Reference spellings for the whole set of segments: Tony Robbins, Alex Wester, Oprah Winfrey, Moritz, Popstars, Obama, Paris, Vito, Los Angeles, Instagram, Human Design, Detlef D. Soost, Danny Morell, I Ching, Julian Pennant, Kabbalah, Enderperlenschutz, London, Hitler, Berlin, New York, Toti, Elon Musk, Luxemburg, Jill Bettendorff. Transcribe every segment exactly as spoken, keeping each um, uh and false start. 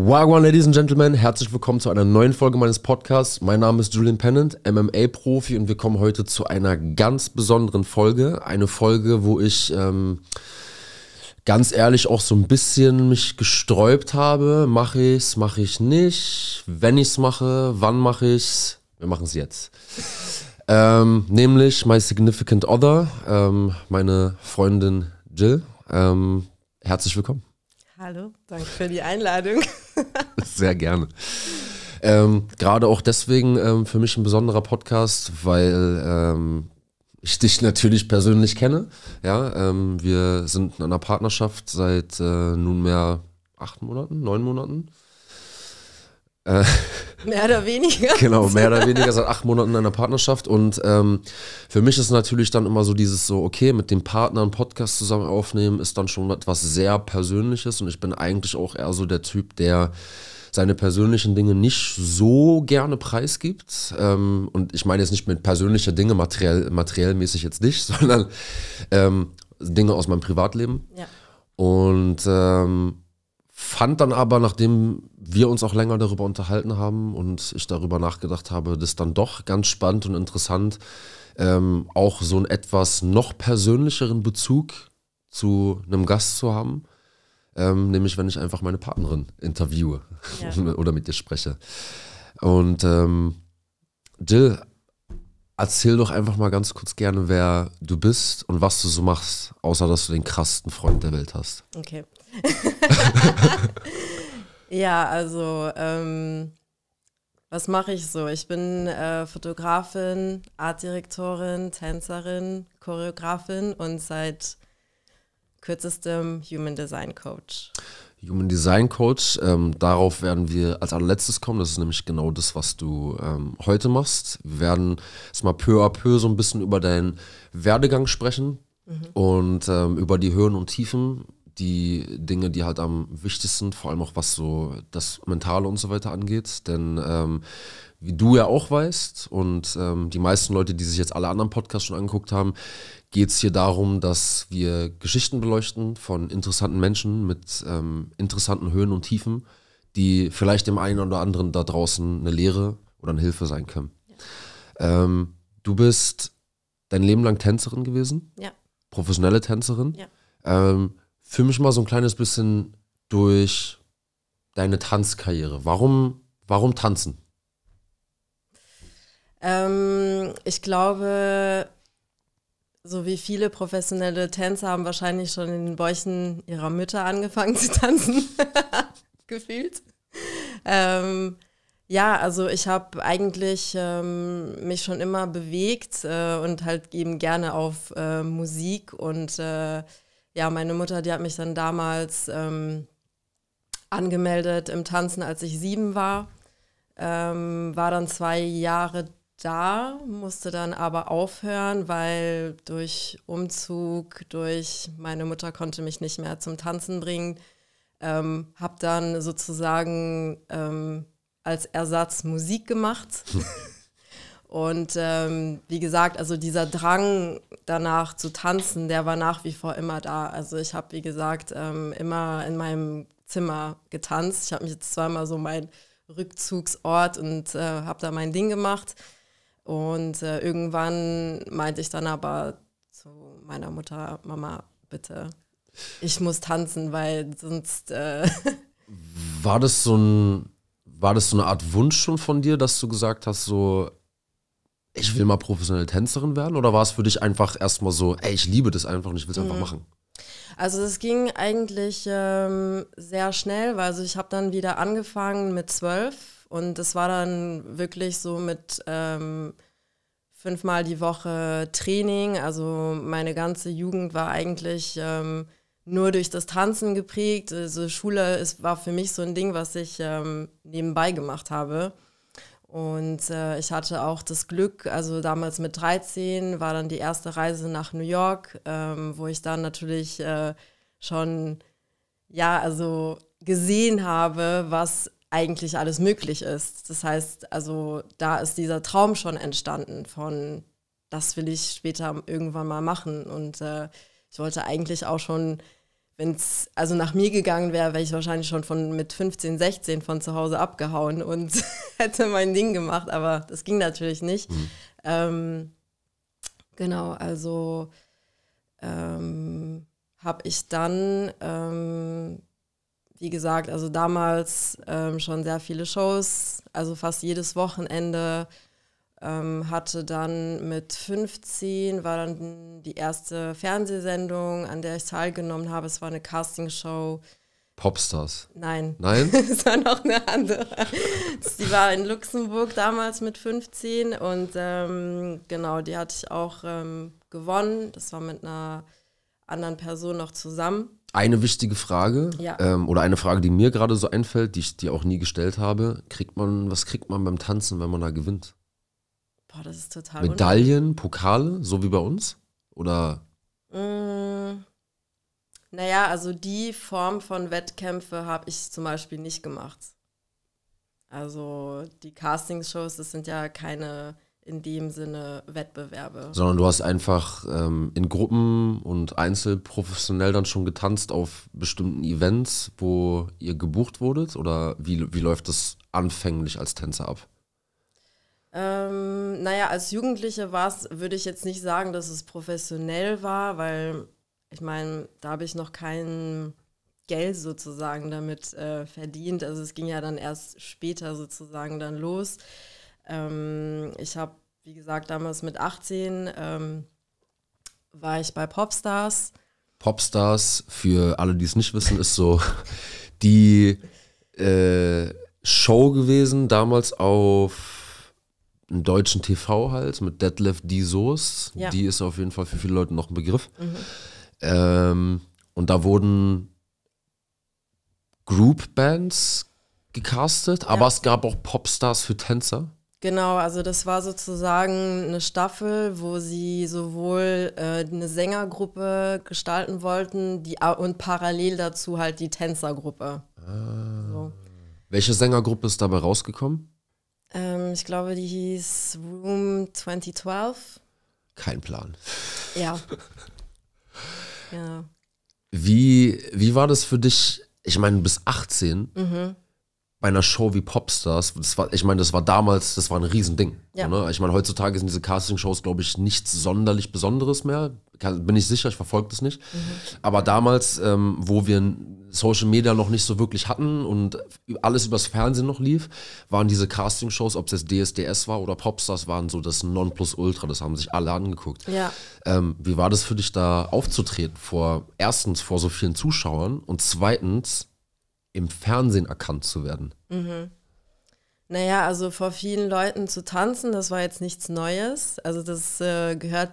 Wagwan, Ladies and Gentlemen, herzlich willkommen zu einer neuen Folge meines Podcasts. Mein Name ist Julian Pennant, M M A-Profi, und wir kommen heute zu einer ganz besonderen Folge. Eine Folge, wo ich ähm, ganz ehrlich auch so ein bisschen mich gesträubt habe. Mache ich's, mache ich nicht? Wenn ich's mache, wann mache ich's? Wir machen es jetzt. ähm, nämlich My Significant Other, ähm, meine Freundin Jill. Ähm, herzlich willkommen. Hallo, danke für die Einladung. Sehr gerne. Ähm, Gerade auch deswegen ähm, für mich ein besonderer Podcast, weil ähm, ich dich natürlich persönlich kenne. Ja, ähm, wir sind in einer Partnerschaft seit äh, nunmehr acht Monaten, neun Monaten. Äh, mehr oder weniger. Genau, mehr oder weniger seit acht Monaten in einer Partnerschaft. Und ähm, für mich ist natürlich dann immer so dieses so, okay, mit dem Partner einen Podcast zusammen aufnehmen, ist dann schon etwas sehr Persönliches. Und ich bin eigentlich auch eher so der Typ, der seine persönlichen Dinge nicht so gerne preisgibt. Ähm, und ich meine jetzt nicht mit persönlichen Dingen, materiell, materiell mäßig jetzt nicht, sondern ähm, Dinge aus meinem Privatleben. Ja. Und ähm, fand dann aber, nachdem wir uns auch länger darüber unterhalten haben und ich darüber nachgedacht habe, das dann doch ganz spannend und interessant, ähm, auch so einen etwas noch persönlicheren Bezug zu einem Gast zu haben, ähm, nämlich wenn ich einfach meine Partnerin interviewe, ja, oder mit ihr spreche. Und ähm, Jill, erzähl doch einfach mal ganz kurz gerne, wer du bist und was du so machst, außer dass du den krassesten Freund der Welt hast. Okay. Ja, also ähm, was mache ich so? Ich bin äh, Fotografin, Artdirektorin, Tänzerin, Choreografin und seit kürzestem Human Design Coach. Human Design Coach, ähm, darauf werden wir als allerletztes kommen. Das ist nämlich genau das, was du ähm, heute machst. Wir werden jetzt mal peu à peu so ein bisschen über deinen Werdegang sprechen, mhm, und ähm, über die Höhen und Tiefen. Die Dinge, die halt am wichtigsten, vor allem auch was so das Mentale und so weiter angeht. Denn ähm, wie du ja auch weißt und ähm, die meisten Leute, die sich jetzt alle anderen Podcasts schon angeguckt haben, geht es hier darum, dass wir Geschichten beleuchten von interessanten Menschen mit ähm, interessanten Höhen und Tiefen, die vielleicht dem einen oder anderen da draußen eine Lehre oder eine Hilfe sein können. Ja. Ähm, du bist dein Leben lang Tänzerin gewesen, ja, professionelle Tänzerin. Ja. Ähm, Fühl mich mal so ein kleines bisschen durch deine Tanzkarriere. Warum, warum tanzen? Ähm, ich glaube, so wie viele professionelle Tänzer haben wahrscheinlich schon in den Bäuchen ihrer Mütter angefangen zu tanzen, gefühlt. Ähm, ja, also ich habe eigentlich ähm, mich schon immer bewegt äh, und halt eben gerne auf äh, Musik und äh, ja, meine Mutter, die hat mich dann damals ähm, angemeldet im Tanzen, als ich sieben war. Ähm, war dann zwei Jahre da, musste dann aber aufhören, weil durch Umzug, durch meine Mutter konnte mich nicht mehr zum Tanzen bringen. Ähm, hab dann sozusagen ähm, als Ersatz Musik gemacht. Und ähm, wie gesagt, also dieser Drang danach zu tanzen, der war nach wie vor immer da. Also ich habe, wie gesagt, ähm, immer in meinem Zimmer getanzt. Ich habe mich jetzt zweimal so meinen Rückzugsort und äh, habe da mein Ding gemacht. Und äh, irgendwann meinte ich dann aber zu meiner Mutter, Mama, bitte, ich muss tanzen, weil sonst... Äh war das so ein, war das so eine Art Wunsch schon von dir, dass du gesagt hast, so... ich will mal professionelle Tänzerin werden, oder war es für dich einfach erstmal so, ey, ich liebe das einfach und ich will es einfach mhm. machen? Also es ging eigentlich ähm, sehr schnell, weil also ich habe dann wieder angefangen mit zwölf und es war dann wirklich so mit ähm, fünfmal die Woche Training. Also meine ganze Jugend war eigentlich ähm, nur durch das Tanzen geprägt. Also Schule ist, war für mich so ein Ding, was ich ähm, nebenbei gemacht habe. Und äh, ich hatte auch das Glück, also damals mit dreizehn war dann die erste Reise nach New York, ähm, wo ich dann natürlich äh, schon, ja, also gesehen habe, was eigentlich alles möglich ist. Das heißt, also da ist dieser Traum schon entstanden von, das will ich später irgendwann mal machen. Und äh, ich wollte eigentlich auch schon wenn es also nach mir gegangen wäre, wäre ich wahrscheinlich schon von mit fünfzehn, sechzehn von zu Hause abgehauen und hätte mein Ding gemacht, aber das ging natürlich nicht. Mhm. Ähm, genau, also ähm, habe ich dann, ähm, wie gesagt, also damals ähm, schon sehr viele Shows, also fast jedes Wochenende, ähm, hatte dann mit fünfzehn, war dann die erste Fernsehsendung, an der ich teilgenommen habe. Es war eine Castingshow. Popstars? Nein. Nein? Es war noch eine andere. Die war in Luxemburg damals mit fünfzehn und ähm, genau, die hatte ich auch ähm, gewonnen. Das war mit einer anderen Person noch zusammen. Eine wichtige Frage, ja. ähm, oder eine Frage, die mir gerade so einfällt, die ich dir auch nie gestellt habe. Kriegt man, was kriegt man beim Tanzen, wenn man da gewinnt? Boah, das ist total unheimlich. Medaillen, Pokale, so wie bei uns? Oder? Mm, naja, also die Form von Wettkämpfe habe ich zum Beispiel nicht gemacht. Also die Castingshows, das sind ja keine in dem Sinne Wettbewerbe. Sondern du hast einfach ähm, in Gruppen und einzelprofessionell dann schon getanzt auf bestimmten Events, wo ihr gebucht wurdet? Oder wie, wie läuft das anfänglich als Tänzer ab? Ähm, naja, als Jugendliche war es, würde ich jetzt nicht sagen, dass es professionell war, weil ich meine, da habe ich noch kein Geld sozusagen damit äh, verdient. Also es ging ja dann erst später sozusagen dann los. Ähm, ich habe, wie gesagt, damals mit achtzehn ähm, war ich bei Popstars. Popstars, für alle, die es nicht wissen, ist so die äh, Show gewesen, damals auf im deutschen T V halt, mit Detlef D. Soost. Ja. Die ist auf jeden Fall für viele Leute noch ein Begriff. Mhm. Ähm, und da wurden Group-Bands gecastet, ja. Aber es gab auch Popstars für Tänzer. Genau, also das war sozusagen eine Staffel, wo sie sowohl äh, eine Sängergruppe gestalten wollten die, und parallel dazu halt die Tänzergruppe. Ah. So. Welche Sängergruppe ist dabei rausgekommen? Ähm, ich glaube, die hieß Room zweitausendzwölf. Kein Plan. Ja. Ja. Wie, wie war das für dich? Ich meine, du bist achtzehn, mhm, bei einer Show wie Popstars. Das war, ich meine, das war damals, das war ein Riesending. Ja. Ne? Ich meine, heutzutage sind diese Castingshows, glaube ich, nichts sonderlich Besonderes mehr. Bin ich sicher, ich verfolge das nicht. Mhm. Aber damals, ähm, wo wir Social Media noch nicht so wirklich hatten und alles übers Fernsehen noch lief, waren diese Castingshows, ob es jetzt D S D S war oder Popstars, waren so das Nonplusultra, das haben sich alle angeguckt. Ja. Ähm, wie war das für dich, da aufzutreten, vor erstens vor so vielen Zuschauern und zweitens im Fernsehen erkannt zu werden? Mhm. Naja, also vor vielen Leuten zu tanzen, das war jetzt nichts Neues. Also das äh, gehört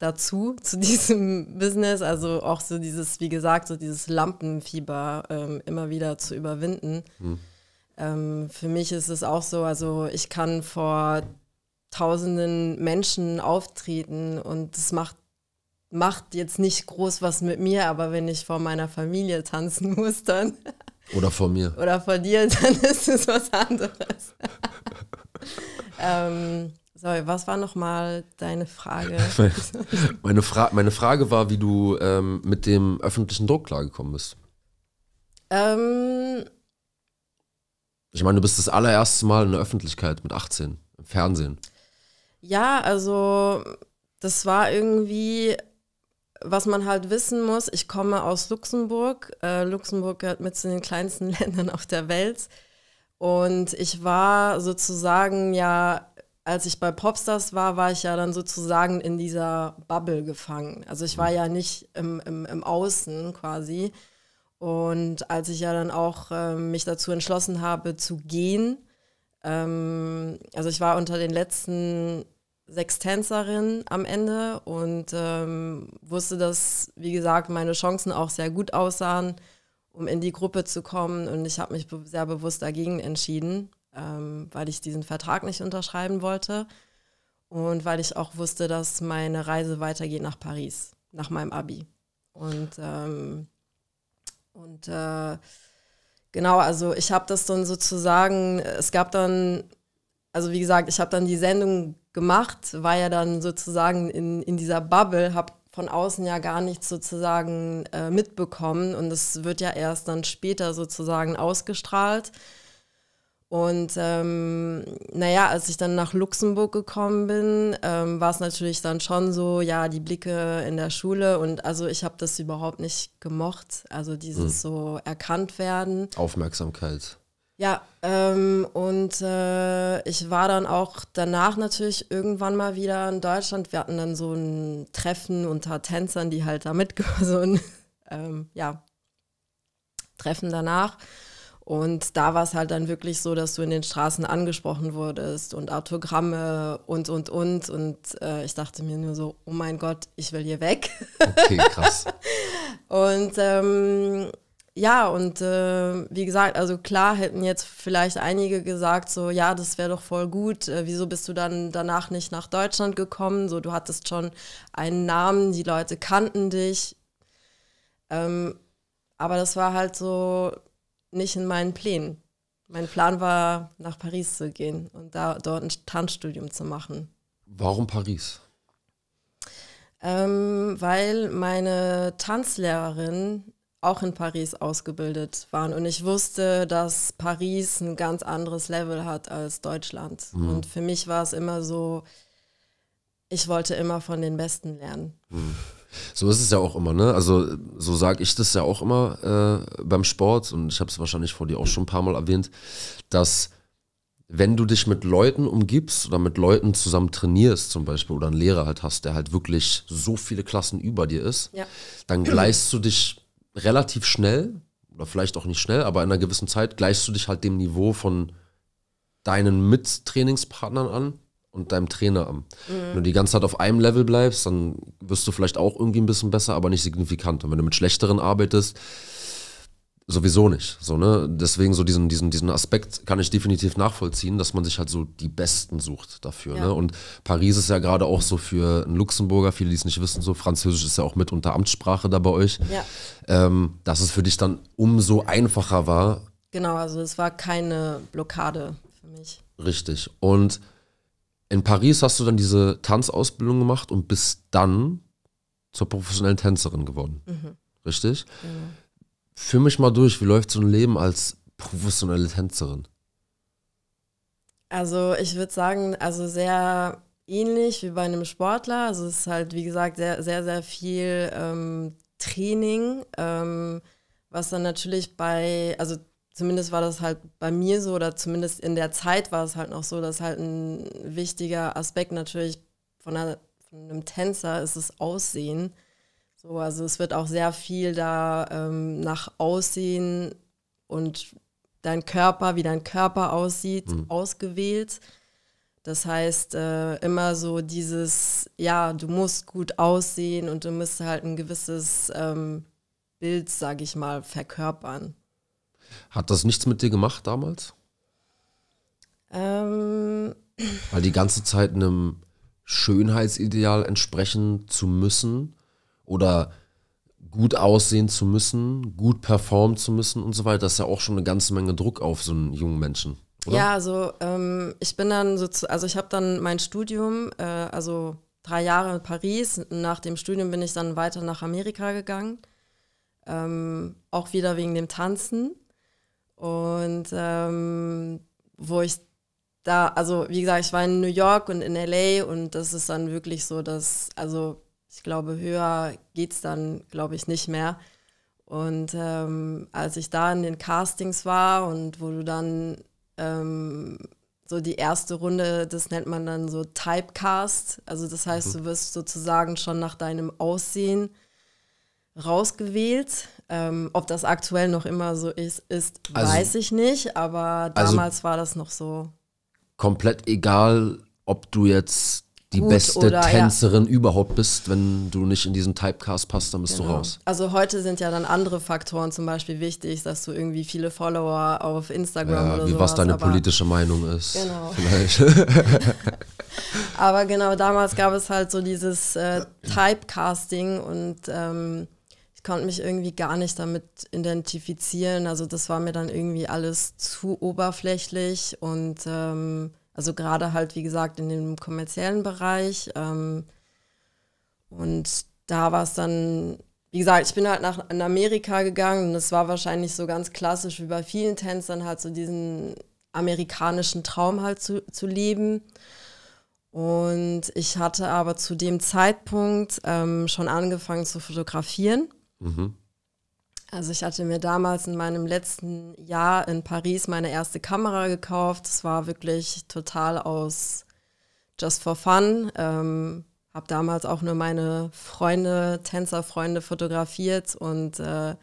dazu, zu diesem Business, also auch so dieses, wie gesagt, so dieses Lampenfieber ähm, immer wieder zu überwinden. Hm. Ähm, für mich ist es auch so, also ich kann vor tausenden Menschen auftreten und das macht, macht jetzt nicht groß was mit mir, aber wenn ich vor meiner Familie tanzen muss, dann... Oder vor mir. Oder vor dir, dann ist es was anderes. ähm... Sorry, was war nochmal deine Frage? meine, Fra meine Frage war, wie du ähm, mit dem öffentlichen Druck klargekommen bist. Ähm, ich meine, du bist das allererste Mal in der Öffentlichkeit mit achtzehn, im Fernsehen. Ja, also das war irgendwie, was man halt wissen muss, ich komme aus Luxemburg. Äh, Luxemburg gehört mit zu den kleinsten Ländern auf der Welt. Und ich war sozusagen ja... Als ich bei Popstars war, war ich ja dann sozusagen in dieser Bubble gefangen. Also ich war ja nicht im, im, im Außen quasi. Und als ich ja dann auch ähm, mich dazu entschlossen habe zu gehen, ähm, also ich war unter den letzten sechs Tänzerinnen am Ende und ähm, wusste, dass, wie gesagt, meine Chancen auch sehr gut aussahen, um in die Gruppe zu kommen. Und ich habe mich be- sehr bewusst dagegen entschieden, weil ich diesen Vertrag nicht unterschreiben wollte und weil ich auch wusste, dass meine Reise weitergeht nach Paris, nach meinem Abi. Und, ähm, und äh, genau, also ich habe das dann sozusagen, es gab dann, also wie gesagt, ich habe dann die Sendung gemacht, war ja dann sozusagen in, in dieser Bubble, habe von außen ja gar nichts sozusagen äh, mitbekommen und es wird ja erst dann später sozusagen ausgestrahlt. Und ähm, naja, als ich dann nach Luxemburg gekommen bin, ähm, war es natürlich dann schon so, ja, die Blicke in der Schule und also ich habe das überhaupt nicht gemocht, also dieses hm. so erkannt werden. Aufmerksamkeit. Ja, ähm, und äh, ich war dann auch danach natürlich irgendwann mal wieder in Deutschland. Wir hatten dann so ein Treffen unter Tänzern, die halt da mitgehen, so ein ähm, ja, Treffen danach. Und da war es halt dann wirklich so, dass du in den Straßen angesprochen wurdest und Autogramme und, und, und. Und äh, ich dachte mir nur so, oh mein Gott, ich will hier weg. Okay, krass. Und ähm, ja, und äh, wie gesagt, also klar hätten jetzt vielleicht einige gesagt so, ja, das wäre doch voll gut. Äh, wieso bist du dann danach nicht nach Deutschland gekommen? So, du hattest schon einen Namen, die Leute kannten dich. Ähm, aber das war halt so nicht in meinen Plänen. Mein Plan war, nach Paris zu gehen und da dort ein Tanzstudium zu machen. Warum Paris? Ähm, weil meine Tanzlehrerin auch in Paris ausgebildet waren und ich wusste, dass Paris ein ganz anderes Level hat als Deutschland. Mhm. Und für mich war es immer so, ich wollte immer von den Besten lernen. Mhm. So ist es ja auch immer, ne? Also so sage ich das ja auch immer äh, beim Sport und ich habe es wahrscheinlich vor dir auch schon ein paar Mal erwähnt, dass wenn du dich mit Leuten umgibst oder mit Leuten zusammen trainierst zum Beispiel oder einen Lehrer halt hast, der halt wirklich so viele Klassen über dir ist, ja, dann gleichst du dich relativ schnell oder vielleicht auch nicht schnell, aber in einer gewissen Zeit gleichst du dich halt dem Niveau von deinen Mittrainingspartnern an und deinem Trainer an. Mhm. Wenn du die ganze Zeit auf einem Level bleibst, dann wirst du vielleicht auch irgendwie ein bisschen besser, aber nicht signifikant. Und wenn du mit Schlechteren arbeitest, sowieso nicht. So, ne? Deswegen so diesen, diesen, diesen Aspekt kann ich definitiv nachvollziehen, dass man sich halt so die Besten sucht dafür. Ja. Ne? Und Paris ist ja gerade auch so für einen Luxemburger, viele, die es nicht wissen, so Französisch ist ja auch mit unter Amtssprache da bei euch, ja, ähm, dass es für dich dann umso einfacher war. Genau, also es war keine Blockade für mich. Richtig. Und in Paris hast du dann diese Tanzausbildung gemacht und bist dann zur professionellen Tänzerin geworden. Mhm. Richtig? Genau. Führ mich mal durch, wie läuft so ein Leben als professionelle Tänzerin? Also ich würde sagen, also sehr ähnlich wie bei einem Sportler. Also es ist halt, wie gesagt, sehr, sehr, sehr viel ähm, Training, ähm, was dann natürlich bei, also zumindest war das halt bei mir so oder zumindest in der Zeit war es halt noch so, dass halt ein wichtiger Aspekt natürlich von, einer, von einem Tänzer ist das Aussehen. So, also es wird auch sehr viel da ähm, nach Aussehen und dein Körper, wie dein Körper aussieht, mhm, ausgewählt. Das heißt, äh, immer so dieses, ja, du musst gut aussehen und du musst halt ein gewisses ähm, Bild, sag ich mal, verkörpern. Hat das nichts mit dir gemacht damals? Ähm. Weil die ganze Zeit einem Schönheitsideal entsprechen zu müssen oder gut aussehen zu müssen, gut performen zu müssen und so weiter, das ist ja auch schon eine ganze Menge Druck auf so einen jungen Menschen, oder? Ja, also ähm, ich bin dann so, zu, also ich habe dann mein Studium, äh, also drei Jahre in Paris, nach dem Studium bin ich dann weiter nach Amerika gegangen, ähm, auch wieder wegen dem Tanzen und ähm, wo ich da, also wie gesagt, ich war in New York und in L A und das ist dann wirklich so, dass, also ich glaube, höher geht es dann, glaube ich, nicht mehr. Und ähm, als ich da in den Castings war und wo du dann ähm, so die erste Runde, das nennt man dann so Typecast, also das heißt, mhm, du wirst sozusagen schon nach deinem Aussehen rausgewählt. Ähm, ob das aktuell noch immer so ist, ist also, weiß ich nicht, aber damals also war das noch so. Komplett egal, ob du jetzt die gut, beste oder, Tänzerin ja. überhaupt bist, wenn du nicht in diesen Typecast passt, dann bist genau. du raus. Also heute sind ja dann andere Faktoren zum Beispiel wichtig, dass du irgendwie viele Follower auf Instagram ja, oder so. Wie was deine politische Meinung ist. Genau. Vielleicht. Aber genau, damals gab es halt so dieses äh, Typecasting und ähm, ich konnte mich irgendwie gar nicht damit identifizieren. Also das war mir dann irgendwie alles zu oberflächlich und ähm, also gerade halt, wie gesagt, in dem kommerziellen Bereich. Ähm, und da war es dann, wie gesagt, ich bin halt nach in Amerika gegangen und es war wahrscheinlich so ganz klassisch wie bei vielen Tänzern halt so diesen amerikanischen Traum halt zu, zu leben. Und ich hatte aber zu dem Zeitpunkt ähm, schon angefangen zu fotografieren. Mhm. Also ich hatte mir damals in meinem letzten Jahr in Paris meine erste Kamera gekauft. Das war wirklich total aus just for fun. Ähm, habe damals auch nur meine Freunde, Tänzerfreunde fotografiert. Und äh,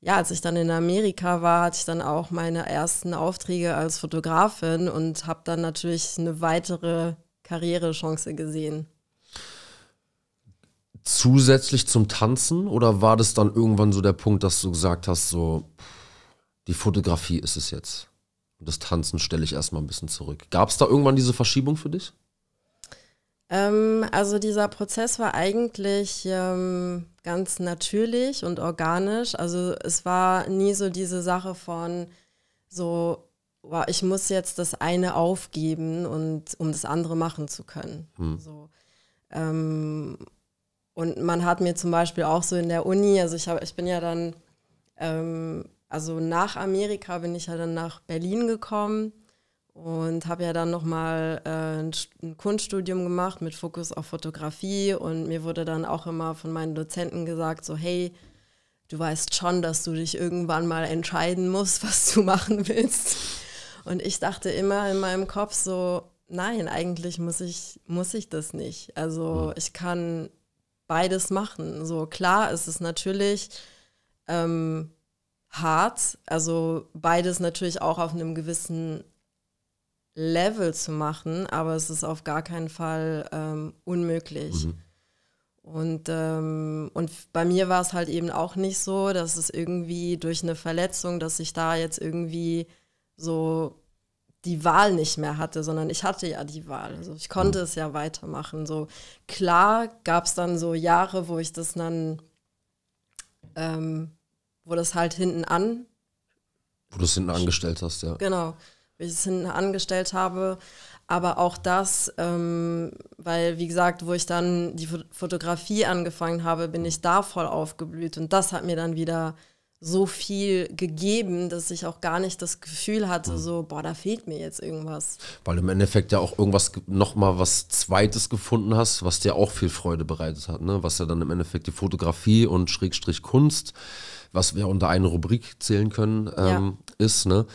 ja, als ich dann in Amerika war, hatte ich dann auch meine ersten Aufträge als Fotografin und habe dann natürlich eine weitere Karrierechance gesehen. Zusätzlich zum Tanzen, oder war das dann irgendwann so der Punkt, dass du gesagt hast, so die Fotografie ist es jetzt und das Tanzen stelle ich erstmal ein bisschen zurück? Gab es da irgendwann diese Verschiebung für dich? Ähm, also dieser Prozess war eigentlich ähm, ganz natürlich und organisch. Also es war nie so diese Sache von so, wow, ich muss jetzt das eine aufgeben, und um das andere machen zu können. Hm. So, ähm, Und man hat mir zum Beispiel auch so in der Uni, also ich, hab, ich bin ja dann, ähm, also nach Amerika bin ich ja dann nach Berlin gekommen und habe ja dann nochmal äh, ein, ein Kunststudium gemacht mit Fokus auf Fotografie, und mir wurde dann auch immer von meinen Dozenten gesagt, so hey, du weißt schon, dass du dich irgendwann mal entscheiden musst, was du machen willst. Und ich dachte immer in meinem Kopf so, nein, eigentlich muss ich, muss ich das nicht. Also ich kann beides machen. So, klar ist es natürlich ähm, hart, also beides natürlich auch auf einem gewissen Level zu machen, aber es ist auf gar keinen Fall ähm, unmöglich. Mhm. Und, ähm, und bei mir war es halt eben auch nicht so, dass es irgendwie durch eine Verletzung, dass ich da jetzt irgendwie so die Wahl nicht mehr hatte, sondern ich hatte ja die Wahl. Also ich konnte es ja weitermachen. So, klar gab es dann so Jahre, wo ich das dann, ähm, wo das halt hinten an... Wo du es hinten angestellt hast, ja. Genau, wo ich es hinten angestellt habe. Aber auch das, ähm, weil wie gesagt, wo ich dann die Fotografie angefangen habe, bin ich da voll aufgeblüht, und das hat mir dann wieder so viel gegeben, dass ich auch gar nicht das Gefühl hatte, mhm. so, boah, da fehlt mir jetzt irgendwas. Weil im Endeffekt ja auch irgendwas, nochmal was Zweites gefunden hast, was dir auch viel Freude bereitet hat, ne? Was ja dann im Endeffekt die Fotografie und Schrägstrich Kunst, was wir unter eine Rubrik zählen können, ähm, ja. ist, ne?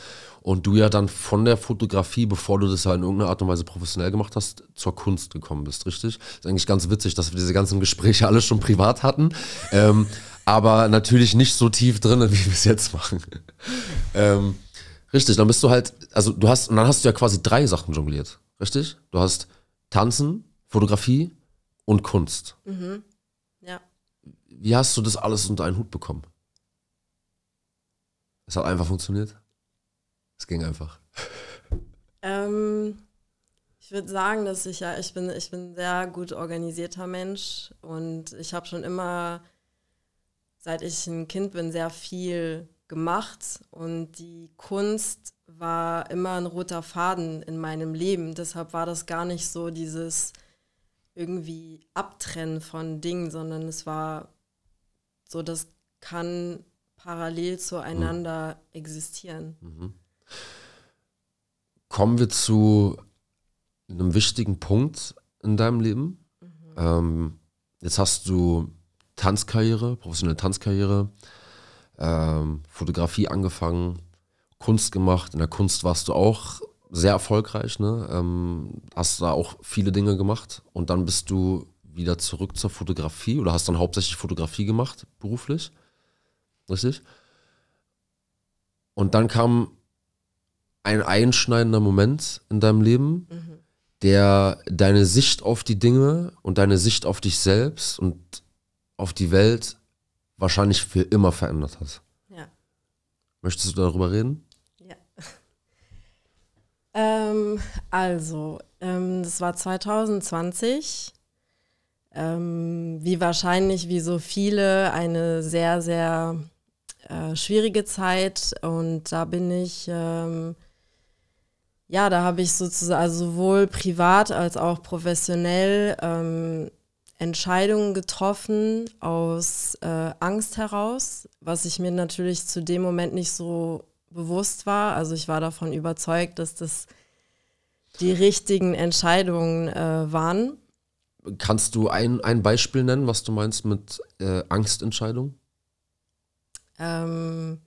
Und du ja dann von der Fotografie, bevor du das ja in irgendeiner Art und Weise professionell gemacht hast, zur Kunst gekommen bist, richtig? Ist eigentlich ganz witzig, dass wir diese ganzen Gespräche alle schon privat hatten. ähm, Aber natürlich nicht so tief drin, wie wir es jetzt machen. ähm, richtig, dann bist du halt, also du hast, und dann hast du ja quasi drei Sachen jongliert, richtig? Du hast Tanzen, Fotografie und Kunst. Mhm. Ja. Wie hast du das alles unter einen Hut bekommen? Es hat einfach funktioniert? Es ging einfach. Ähm, ich würde sagen, dass ich ja, ich bin, ich bin ein sehr gut organisierter Mensch, und ich habe schon immer, seit ich ein Kind bin, sehr viel gemacht, und die Kunst war immer ein roter Faden in meinem Leben. Deshalb war das gar nicht so dieses irgendwie Abtrennen von Dingen, sondern es war so, das kann parallel zueinander mhm. existieren. Mhm. Kommen wir zu einem wichtigen Punkt in deinem Leben. Mhm. Ähm, jetzt hast du Tanzkarriere, professionelle Tanzkarriere, ähm, Fotografie angefangen, Kunst gemacht. In der Kunst warst du auch sehr erfolgreich, ne? Ähm, hast da auch viele Dinge gemacht, und dann bist du wieder zurück zur Fotografie, oder hast dann hauptsächlich Fotografie gemacht, beruflich, richtig? Und dann kam ein einschneidender Moment in deinem Leben, mhm. der deine Sicht auf die Dinge und deine Sicht auf dich selbst und auf die Welt wahrscheinlich für immer verändert hat. Ja. Möchtest du darüber reden? Ja. Ähm, also, ähm, das war zwanzig zwanzig. Ähm, wie wahrscheinlich, wie so viele, eine sehr, sehr äh, schwierige Zeit. Und da bin ich, ähm, ja, da habe ich sozusagen sowohl privat als auch professionell ähm, Entscheidungen getroffen aus äh, Angst heraus, was ich mir natürlich zu dem Moment nicht so bewusst war. Also ich war davon überzeugt, dass das die richtigen Entscheidungen äh, waren. Kannst du ein, ein Beispiel nennen, was du meinst mit äh, Angstentscheidung? Ähm,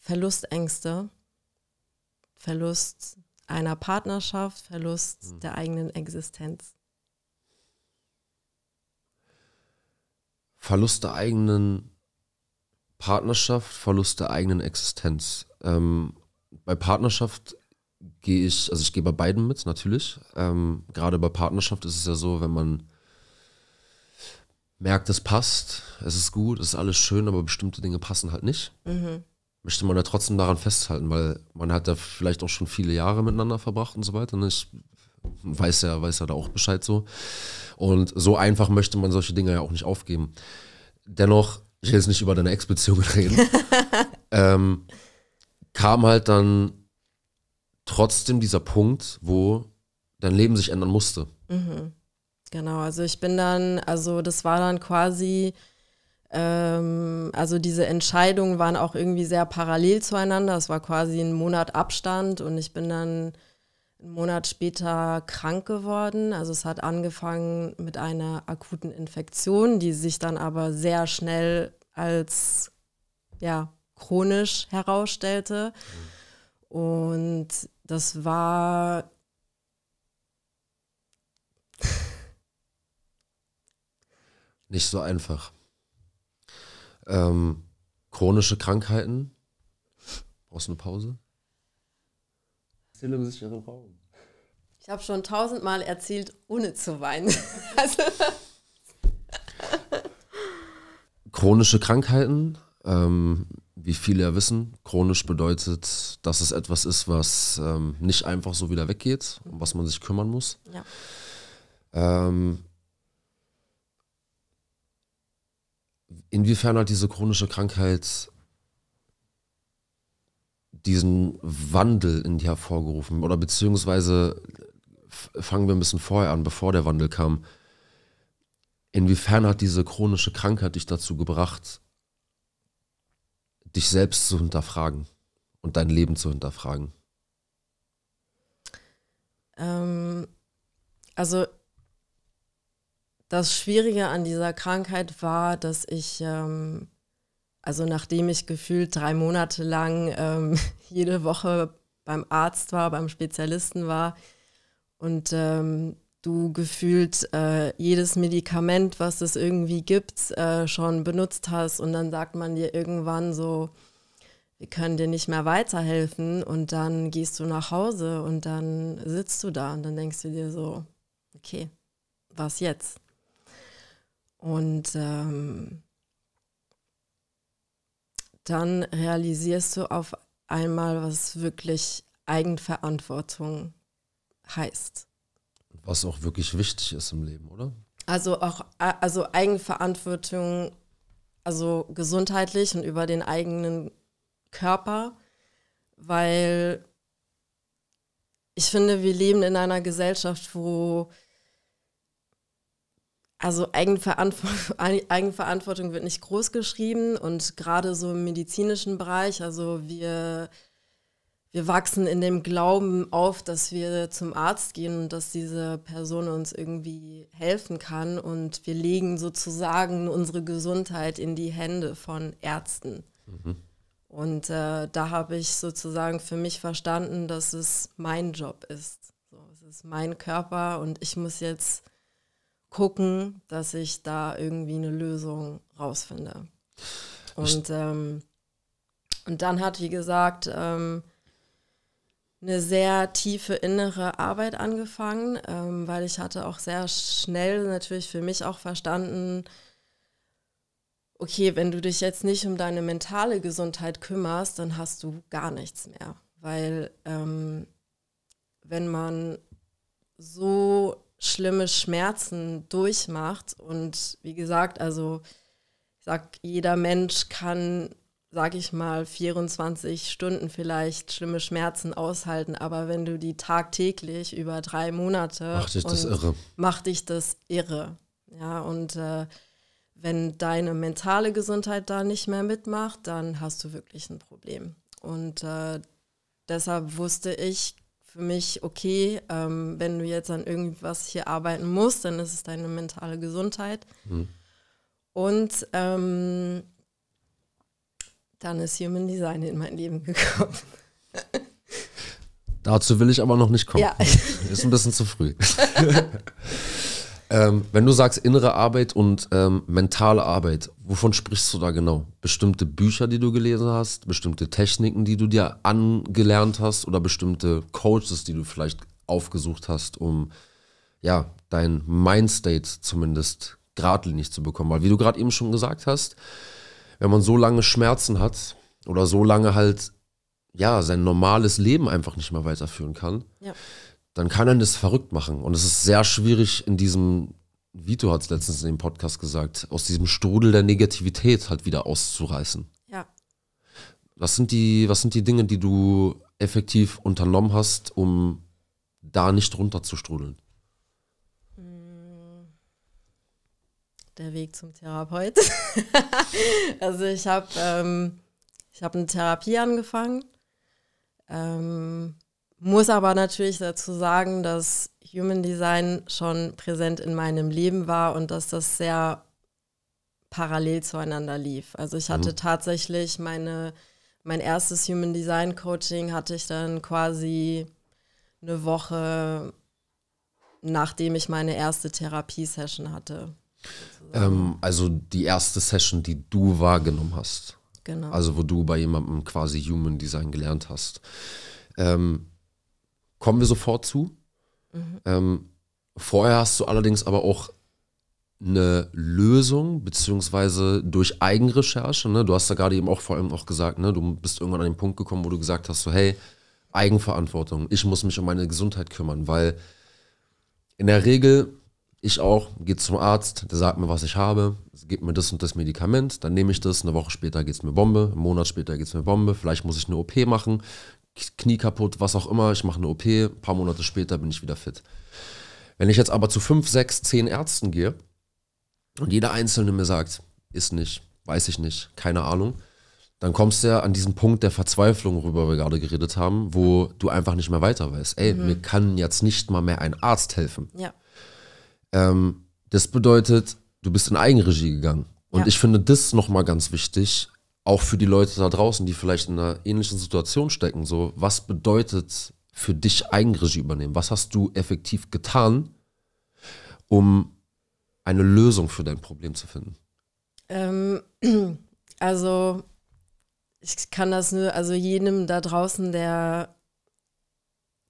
Verlustängste, Verlust einer Partnerschaft, Verlust hm. der eigenen Existenz. Verlust der eigenen Partnerschaft, Verlust der eigenen Existenz. Ähm, bei Partnerschaft gehe ich, also ich gehe bei beiden mit, natürlich. Ähm, gerade bei Partnerschaft ist es ja so, wenn man merkt, es passt, es ist gut, es ist alles schön, aber bestimmte Dinge passen halt nicht. Mhm. Möchte man ja trotzdem daran festhalten, weil man hat ja vielleicht auch schon viele Jahre miteinander verbracht und so weiter. Ne? Ich weiß ja, weiß ja da auch Bescheid so. Und so einfach möchte man solche Dinge ja auch nicht aufgeben. Dennoch, ich will jetzt nicht über deine Ex-Beziehung reden, ähm, kam halt dann trotzdem dieser Punkt, wo dein Leben sich ändern musste. Mhm. Genau, also ich bin dann, also das war dann quasi, ähm, also diese Entscheidungen waren auch irgendwie sehr parallel zueinander. Es war quasi ein Monat Abstand und ich bin dann einen Monat später krank geworden. Also es hat angefangen mit einer akuten Infektion, die sich dann aber sehr schnell als ja, chronisch herausstellte. Und das war... nicht so einfach. Ähm, chronische Krankheiten. Brauchst du eine Pause? Im sicheren Raum. Ich habe schon tausendmal erzählt, ohne zu weinen. Also chronische Krankheiten, ähm, wie viele ja wissen, chronisch bedeutet, dass es etwas ist, was ähm, nicht einfach so wieder weggeht, um was man sich kümmern muss. Ja. Ähm, inwiefern hat diese chronische Krankheit diesen Wandel in dir hervorgerufen? Oder beziehungsweise fangen wir ein bisschen vorher an, bevor der Wandel kam. Inwiefern hat diese chronische Krankheit dich dazu gebracht, dich selbst zu hinterfragen und dein Leben zu hinterfragen? Ähm, also das Schwierige an dieser Krankheit war, dass ich... Ähm Also nachdem ich gefühlt drei Monate lang ähm, jede Woche beim Arzt war, beim Spezialisten war und ähm, du gefühlt äh, jedes Medikament, was es irgendwie gibt, äh, schon benutzt hast und dann sagt man dir irgendwann so, wir können dir nicht mehr weiterhelfen und dann gehst du nach Hause und dann sitzt du da und dann denkst du dir so, okay, was jetzt? Und ähm, dann realisierst du auf einmal, was wirklich Eigenverantwortung heißt. Was auch wirklich wichtig ist im Leben, oder? Also auch also Eigenverantwortung, also gesundheitlich und über den eigenen Körper, weil ich finde, wir leben in einer Gesellschaft, wo Also Eigenverantwortung, Eigenverantwortung wird nicht groß geschrieben und gerade so im medizinischen Bereich, also wir, wir wachsen in dem Glauben auf, dass wir zum Arzt gehen und dass diese Person uns irgendwie helfen kann und wir legen sozusagen unsere Gesundheit in die Hände von Ärzten. Mhm. Und äh, da habe ich sozusagen für mich verstanden, dass es mein Job ist. So, es ist mein Körper und ich muss jetzt gucken, dass ich da irgendwie eine Lösung rausfinde. Und, ähm, und dann hat, wie gesagt, ähm, eine sehr tiefe innere Arbeit angefangen, ähm, weil ich hatte auch sehr schnell natürlich für mich auch verstanden, okay, wenn du dich jetzt nicht um deine mentale Gesundheit kümmerst, dann hast du gar nichts mehr. Weil ähm, wenn man so schlimme Schmerzen durchmacht und wie gesagt, also ich sag, jeder Mensch kann sage ich mal, vierundzwanzig Stunden vielleicht schlimme Schmerzen aushalten, aber wenn du die tagtäglich über drei Monate, macht dich das irre. Macht dich das irre. Ja, und äh, wenn deine mentale Gesundheit da nicht mehr mitmacht, dann hast du wirklich ein Problem. Und äh, deshalb wusste ich für mich, okay, ähm, wenn du jetzt an irgendwas hier arbeiten musst, dann ist es deine mentale Gesundheit. Hm. Und ähm, dann ist Human Design in mein Leben gekommen. Dazu will ich aber noch nicht kommen. Ja. Ist ein bisschen zu früh. ähm, wenn du sagst innere Arbeit und ähm, mentale Arbeit, wovon sprichst du da genau? Bestimmte Bücher, die du gelesen hast? Bestimmte Techniken, die du dir angelernt hast? Oder bestimmte Coaches, die du vielleicht aufgesucht hast, um ja, dein Mindstate zumindest geradlinig zu bekommen? Weil wie du gerade eben schon gesagt hast, wenn man so lange Schmerzen hat oder so lange halt, ja, sein normales Leben einfach nicht mehr weiterführen kann, ja, dann kann einen das verrückt machen. Und es ist sehr schwierig in diesem, Vito hat es letztens in dem Podcast gesagt, aus diesem Strudel der Negativität halt wieder auszureißen. Ja. Was sind die, was sind die Dinge, die du effektiv unternommen hast, um da nicht runterzustrudeln? Der Weg zum Therapeut. Also ich habe ähm, ich habe eine Therapie angefangen, ähm, muss aber natürlich dazu sagen, dass Human Design schon präsent in meinem Leben war und dass das sehr parallel zueinander lief. Also ich hatte mhm. tatsächlich meine, mein erstes Human Design Coaching hatte ich dann quasi eine Woche, nachdem ich meine erste Therapie-Session hatte. Ähm, also die erste Session, die du wahrgenommen hast. Genau. Also wo du bei jemandem quasi Human Design gelernt hast. Ähm, kommen wir sofort zu. Mhm. Ähm, vorher hast du allerdings aber auch eine Lösung, beziehungsweise durch Eigenrecherche, ne? Du hast da gerade eben auch vor allem auch gesagt, ne? Du bist irgendwann an den Punkt gekommen, wo du gesagt hast, so hey, Eigenverantwortung, ich muss mich um meine Gesundheit kümmern, weil in der Regel... Ich auch, gehe zum Arzt, der sagt mir, was ich habe, gibt mir das und das Medikament, dann nehme ich das, eine Woche später geht es mir Bombe, einen Monat später geht es mir Bombe, vielleicht muss ich eine O P machen, Knie kaputt, was auch immer, ich mache eine O P, ein paar Monate später bin ich wieder fit. Wenn ich jetzt aber zu fünf, sechs, zehn Ärzten gehe und jeder Einzelne mir sagt, ist nicht, weiß ich nicht, keine Ahnung, dann kommst du ja an diesen Punkt der Verzweiflung, worüber wir gerade geredet haben, wo du einfach nicht mehr weiter weißt. Ey, mhm. mir kann jetzt nicht mal mehr ein Arzt helfen. Ja. Das bedeutet, du bist in Eigenregie gegangen. Und ja. ich finde das nochmal ganz wichtig, auch für die Leute da draußen, die vielleicht in einer ähnlichen Situation stecken. So, was bedeutet für dich Eigenregie übernehmen? Was hast du effektiv getan, um eine Lösung für dein Problem zu finden? Ähm, also, ich kann das nur, also jedem da draußen, der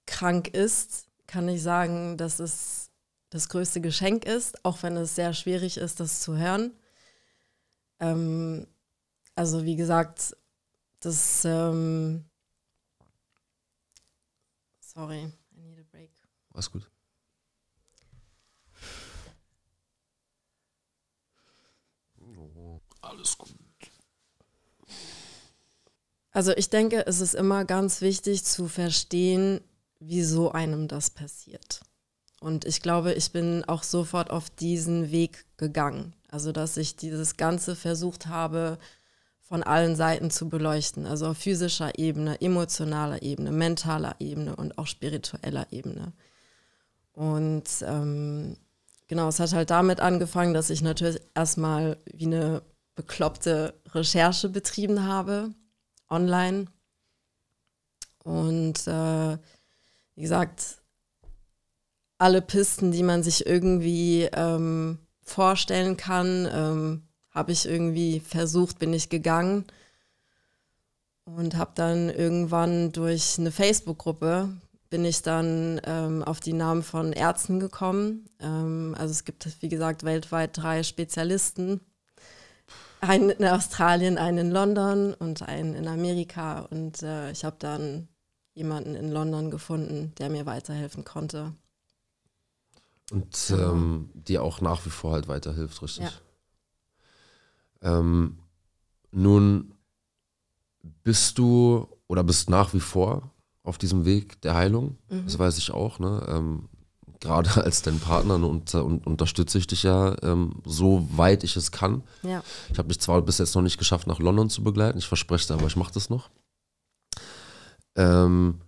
krank ist, kann ich sagen, dass es das größte Geschenk ist, auch wenn es sehr schwierig ist, das zu hören. Ähm, also wie gesagt, das... Ähm Sorry, I need a break. Alles gut. Oh, alles gut. Also ich denke, es ist immer ganz wichtig zu verstehen, wieso einem das passiert. Und ich glaube, ich bin auch sofort auf diesen Weg gegangen. Also, dass ich dieses Ganze versucht habe, von allen Seiten zu beleuchten. Also auf physischer Ebene, emotionaler Ebene, mentaler Ebene und auch spiritueller Ebene. Und ähm, genau, es hat halt damit angefangen, dass ich natürlich erstmal wie eine bekloppte Recherche betrieben habe, online. Und äh, wie gesagt, alle Pisten, die man sich irgendwie ähm, vorstellen kann, ähm, habe ich irgendwie versucht, bin ich gegangen und habe dann irgendwann durch eine Facebook-Gruppe bin ich dann ähm, auf die Namen von Ärzten gekommen. Ähm, also es gibt, wie gesagt, weltweit drei Spezialisten, einen in Australien, einen in London und einen in Amerika. Und äh, ich habe dann jemanden in London gefunden, der mir weiterhelfen konnte. Und ähm, die auch nach wie vor halt weiterhilft, richtig? Ja. Ähm, nun Bist du oder bist nach wie vor auf diesem Weg der Heilung? Mhm. Das weiß ich auch, ne? Ähm, gerade als dein Partner, ne, unter, un, unterstütze ich dich ja ähm, so weit ich es kann. Ja. Ich habe mich zwar bis jetzt noch nicht geschafft, nach London zu begleiten, ich verspreche es, aber ich mache das noch. Ähm,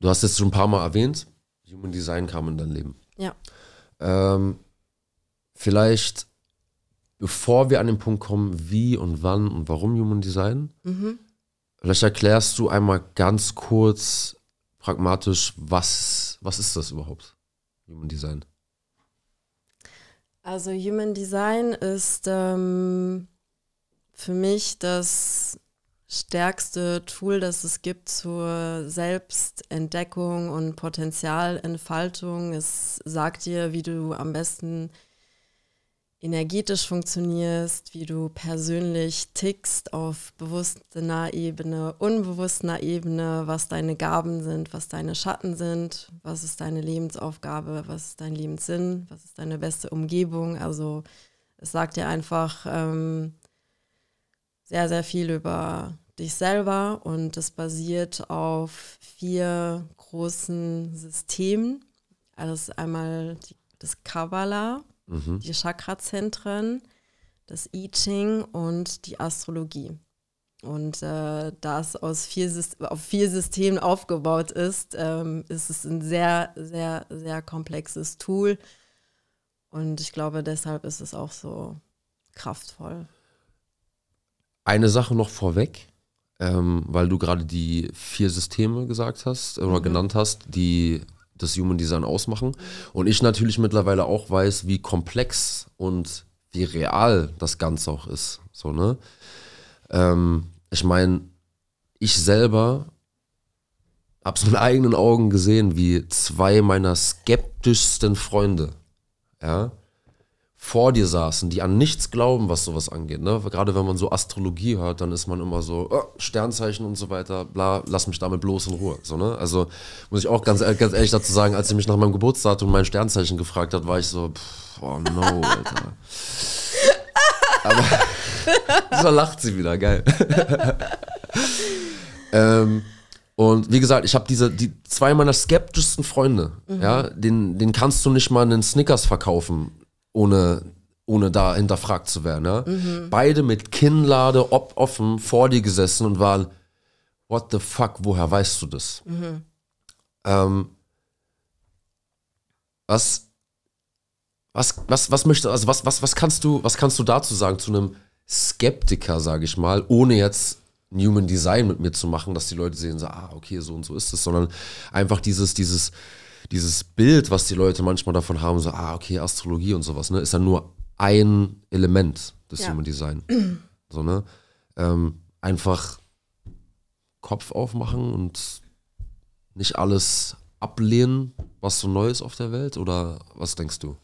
du hast jetzt schon ein paar Mal erwähnt, Human Design kam in dein Leben. Ja. Ähm, vielleicht, bevor wir an den Punkt kommen, wie und wann und warum Human Design, mhm. vielleicht erklärst du einmal ganz kurz, pragmatisch, was, was ist das überhaupt, Human Design? Also Human Design ist ähm, für mich das stärkste Tool, das es gibt zur Selbstentdeckung und Potenzialentfaltung. Es sagt dir, wie du am besten energetisch funktionierst, wie du persönlich tickst auf bewusster Ebene, unbewusster Ebene, was deine Gaben sind, was deine Schatten sind, was ist deine Lebensaufgabe, was ist dein Lebenssinn, was ist deine beste Umgebung. Also es sagt dir einfach ähm, sehr, sehr viel über dich selber und es basiert auf vier großen Systemen. Also das ist einmal die, das Kabbalah, die Chakrazentren, das I Ching und die Astrologie. Und äh, da es aus vier auf vier Systemen aufgebaut ist, ähm, ist es ein sehr, sehr, sehr komplexes Tool. Und ich glaube, deshalb ist es auch so kraftvoll. Eine Sache noch vorweg, ähm, weil du gerade die vier Systeme gesagt hast, oder mhm. genannt hast, die das Human Design ausmachen. Und ich natürlich mittlerweile auch weiß, wie komplex und wie real das Ganze auch ist. So, ne? Ähm, ich meine, ich selber habe es mit eigenen Augen gesehen, wie zwei meiner skeptischsten Freunde, ja, vor dir saßen, die an nichts glauben, was sowas angeht. Ne? Gerade wenn man so Astrologie hört, dann ist man immer so, oh, Sternzeichen und so weiter, bla, lass mich damit bloß in Ruhe. So, ne? Also muss ich auch ganz, ganz ehrlich dazu sagen, als sie mich nach meinem Geburtsdatum und mein Sternzeichen gefragt hat, war ich so, pff, oh no, Alter. Aber so lacht sie wieder, geil. ähm, Und wie gesagt, ich habe diese, die zwei meiner skeptischsten Freunde, mhm. ja, den, den kannst du nicht mal einen Snickers verkaufen, ohne, ohne da hinterfragt zu werden. Ja? Mhm. Beide mit Kinnlade ob offen vor dir gesessen und waren, what the fuck, woher weißt du das? Mhm. Ähm, was, was, was, was möchte, also was, was, was kannst du, was kannst du dazu sagen, zu einem Skeptiker, sage ich mal, ohne jetzt Human Design mit mir zu machen, dass die Leute sehen, so, ah, okay, so und so ist es, sondern einfach dieses, dieses, dieses Bild, was die Leute manchmal davon haben, so, ah, okay, Astrologie und sowas, ne, ist dann nur ein Element des ja. Human Design. So, ne? Ähm, einfach Kopf aufmachen und nicht alles ablehnen, was so neu ist auf der Welt, oder was denkst du?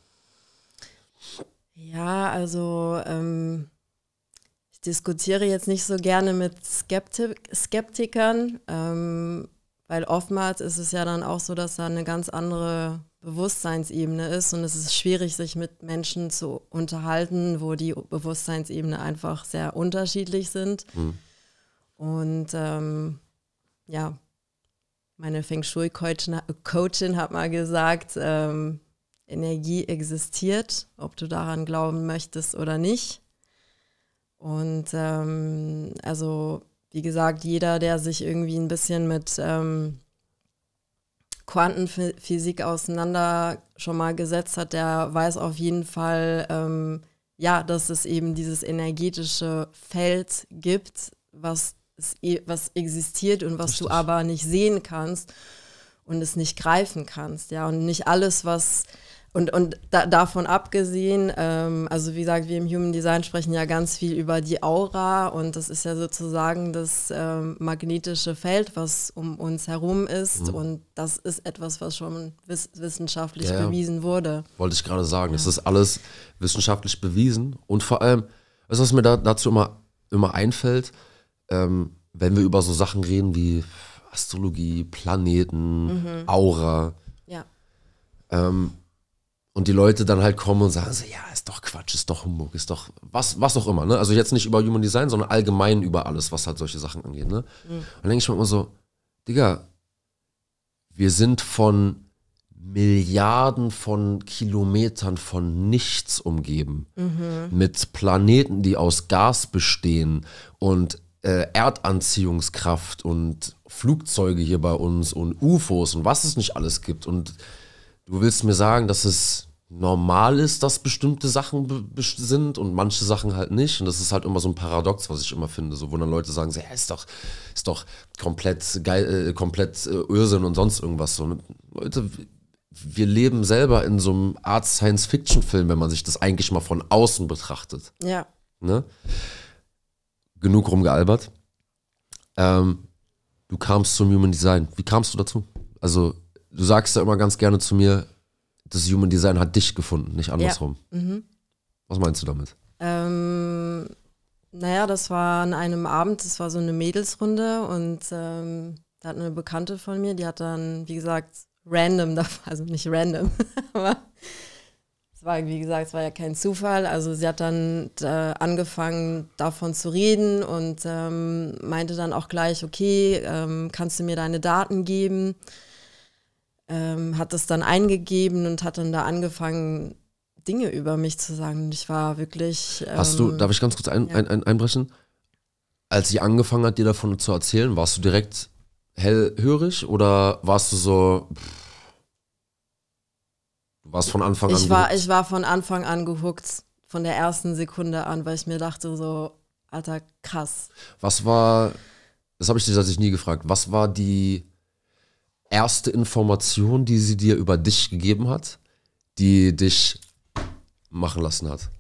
Ja, also ähm, ich diskutiere jetzt nicht so gerne mit Skepti- Skeptikern, ähm, weil oftmals ist es ja dann auch so, dass da eine ganz andere Bewusstseinsebene ist und es ist schwierig, sich mit Menschen zu unterhalten, wo die Bewusstseinsebene einfach sehr unterschiedlich sind. Mhm. Und ähm, ja, meine Feng Shui-Coachin hat mal gesagt, ähm, Energie existiert, ob du daran glauben möchtest oder nicht. Und ähm, also... wie gesagt, jeder, der sich irgendwie ein bisschen mit ähm, Quantenphysik auseinander schon mal gesetzt hat, der weiß auf jeden Fall, ähm, ja, dass es eben dieses energetische Feld gibt, was, es e was existiert und was Richtig. Du aber nicht sehen kannst und es nicht greifen kannst, ja, und nicht alles, was... Und, und da, davon abgesehen, ähm, also wie gesagt, wir im Human Design sprechen ja ganz viel über die Aura und das ist ja sozusagen das ähm, magnetische Feld, was um uns herum ist, mhm. und das ist etwas, was schon wiss wissenschaftlich ja, bewiesen wurde. Wollte ich gerade sagen, es ja. ist alles wissenschaftlich bewiesen und vor allem, also was mir da, dazu immer, immer einfällt, ähm, wenn wir über so Sachen reden wie Astrologie, Planeten, mhm. Aura, ja. ähm, Und die Leute dann halt kommen und sagen so, ja, ist doch Quatsch, ist doch Humbug, ist doch was, was auch immer. Ne? Also jetzt nicht über Human Design, sondern allgemein über alles, was halt solche Sachen angeht. Ne? Mhm. Und dann denke ich mir immer so, Digga, wir sind von Milliarden von Kilometern von nichts umgeben. Mhm. Mit Planeten, die aus Gas bestehen und äh, Erdanziehungskraft und Flugzeuge hier bei uns und U F Os und was es nicht alles gibt. Und du willst mir sagen, dass es normal ist, dass bestimmte Sachen be sind und manche Sachen halt nicht. Und das ist halt immer so ein Paradox, was ich immer finde, so, wo dann Leute sagen, so, ja, ist doch, ist doch komplett geil, äh, komplett äh, Irrsinn und sonst irgendwas. So. Leute, wir leben selber in so einem Art-Science-Fiction-Film, wenn man sich das eigentlich mal von außen betrachtet. Ja. Ne? Genug rumgealbert. Ähm, du kamst zum Human Design. Wie kamst du dazu? Also, du sagst ja immer ganz gerne zu mir, das Human Design hat dich gefunden, nicht andersrum. Ja. Mhm. Was meinst du damit? Ähm, naja, das war an einem Abend, das war so eine Mädelsrunde und ähm, da hat eine Bekannte von mir, die hat dann, wie gesagt, random, also nicht random, aber es war, wie gesagt, es war ja kein Zufall, also sie hat dann äh, angefangen davon zu reden und ähm, meinte dann auch gleich, okay, ähm, kannst du mir deine Daten geben? Ähm, hat das dann eingegeben und hat dann da angefangen, Dinge über mich zu sagen. Und ich war wirklich... Ähm, Hast du, darf ich ganz kurz ein, ja. ein, ein, einbrechen? Als sie angefangen hat, dir davon zu erzählen, warst du direkt hellhörig oder warst du so... Pff, du warst von Anfang an ich war, ich war von Anfang an gehuckt, von der ersten Sekunde an, weil ich mir dachte so, Alter, krass. Was war, das habe ich dich tatsächlich nie gefragt, was war die... erste Information, die sie dir über dich gegeben hat, die dich machen lassen hat?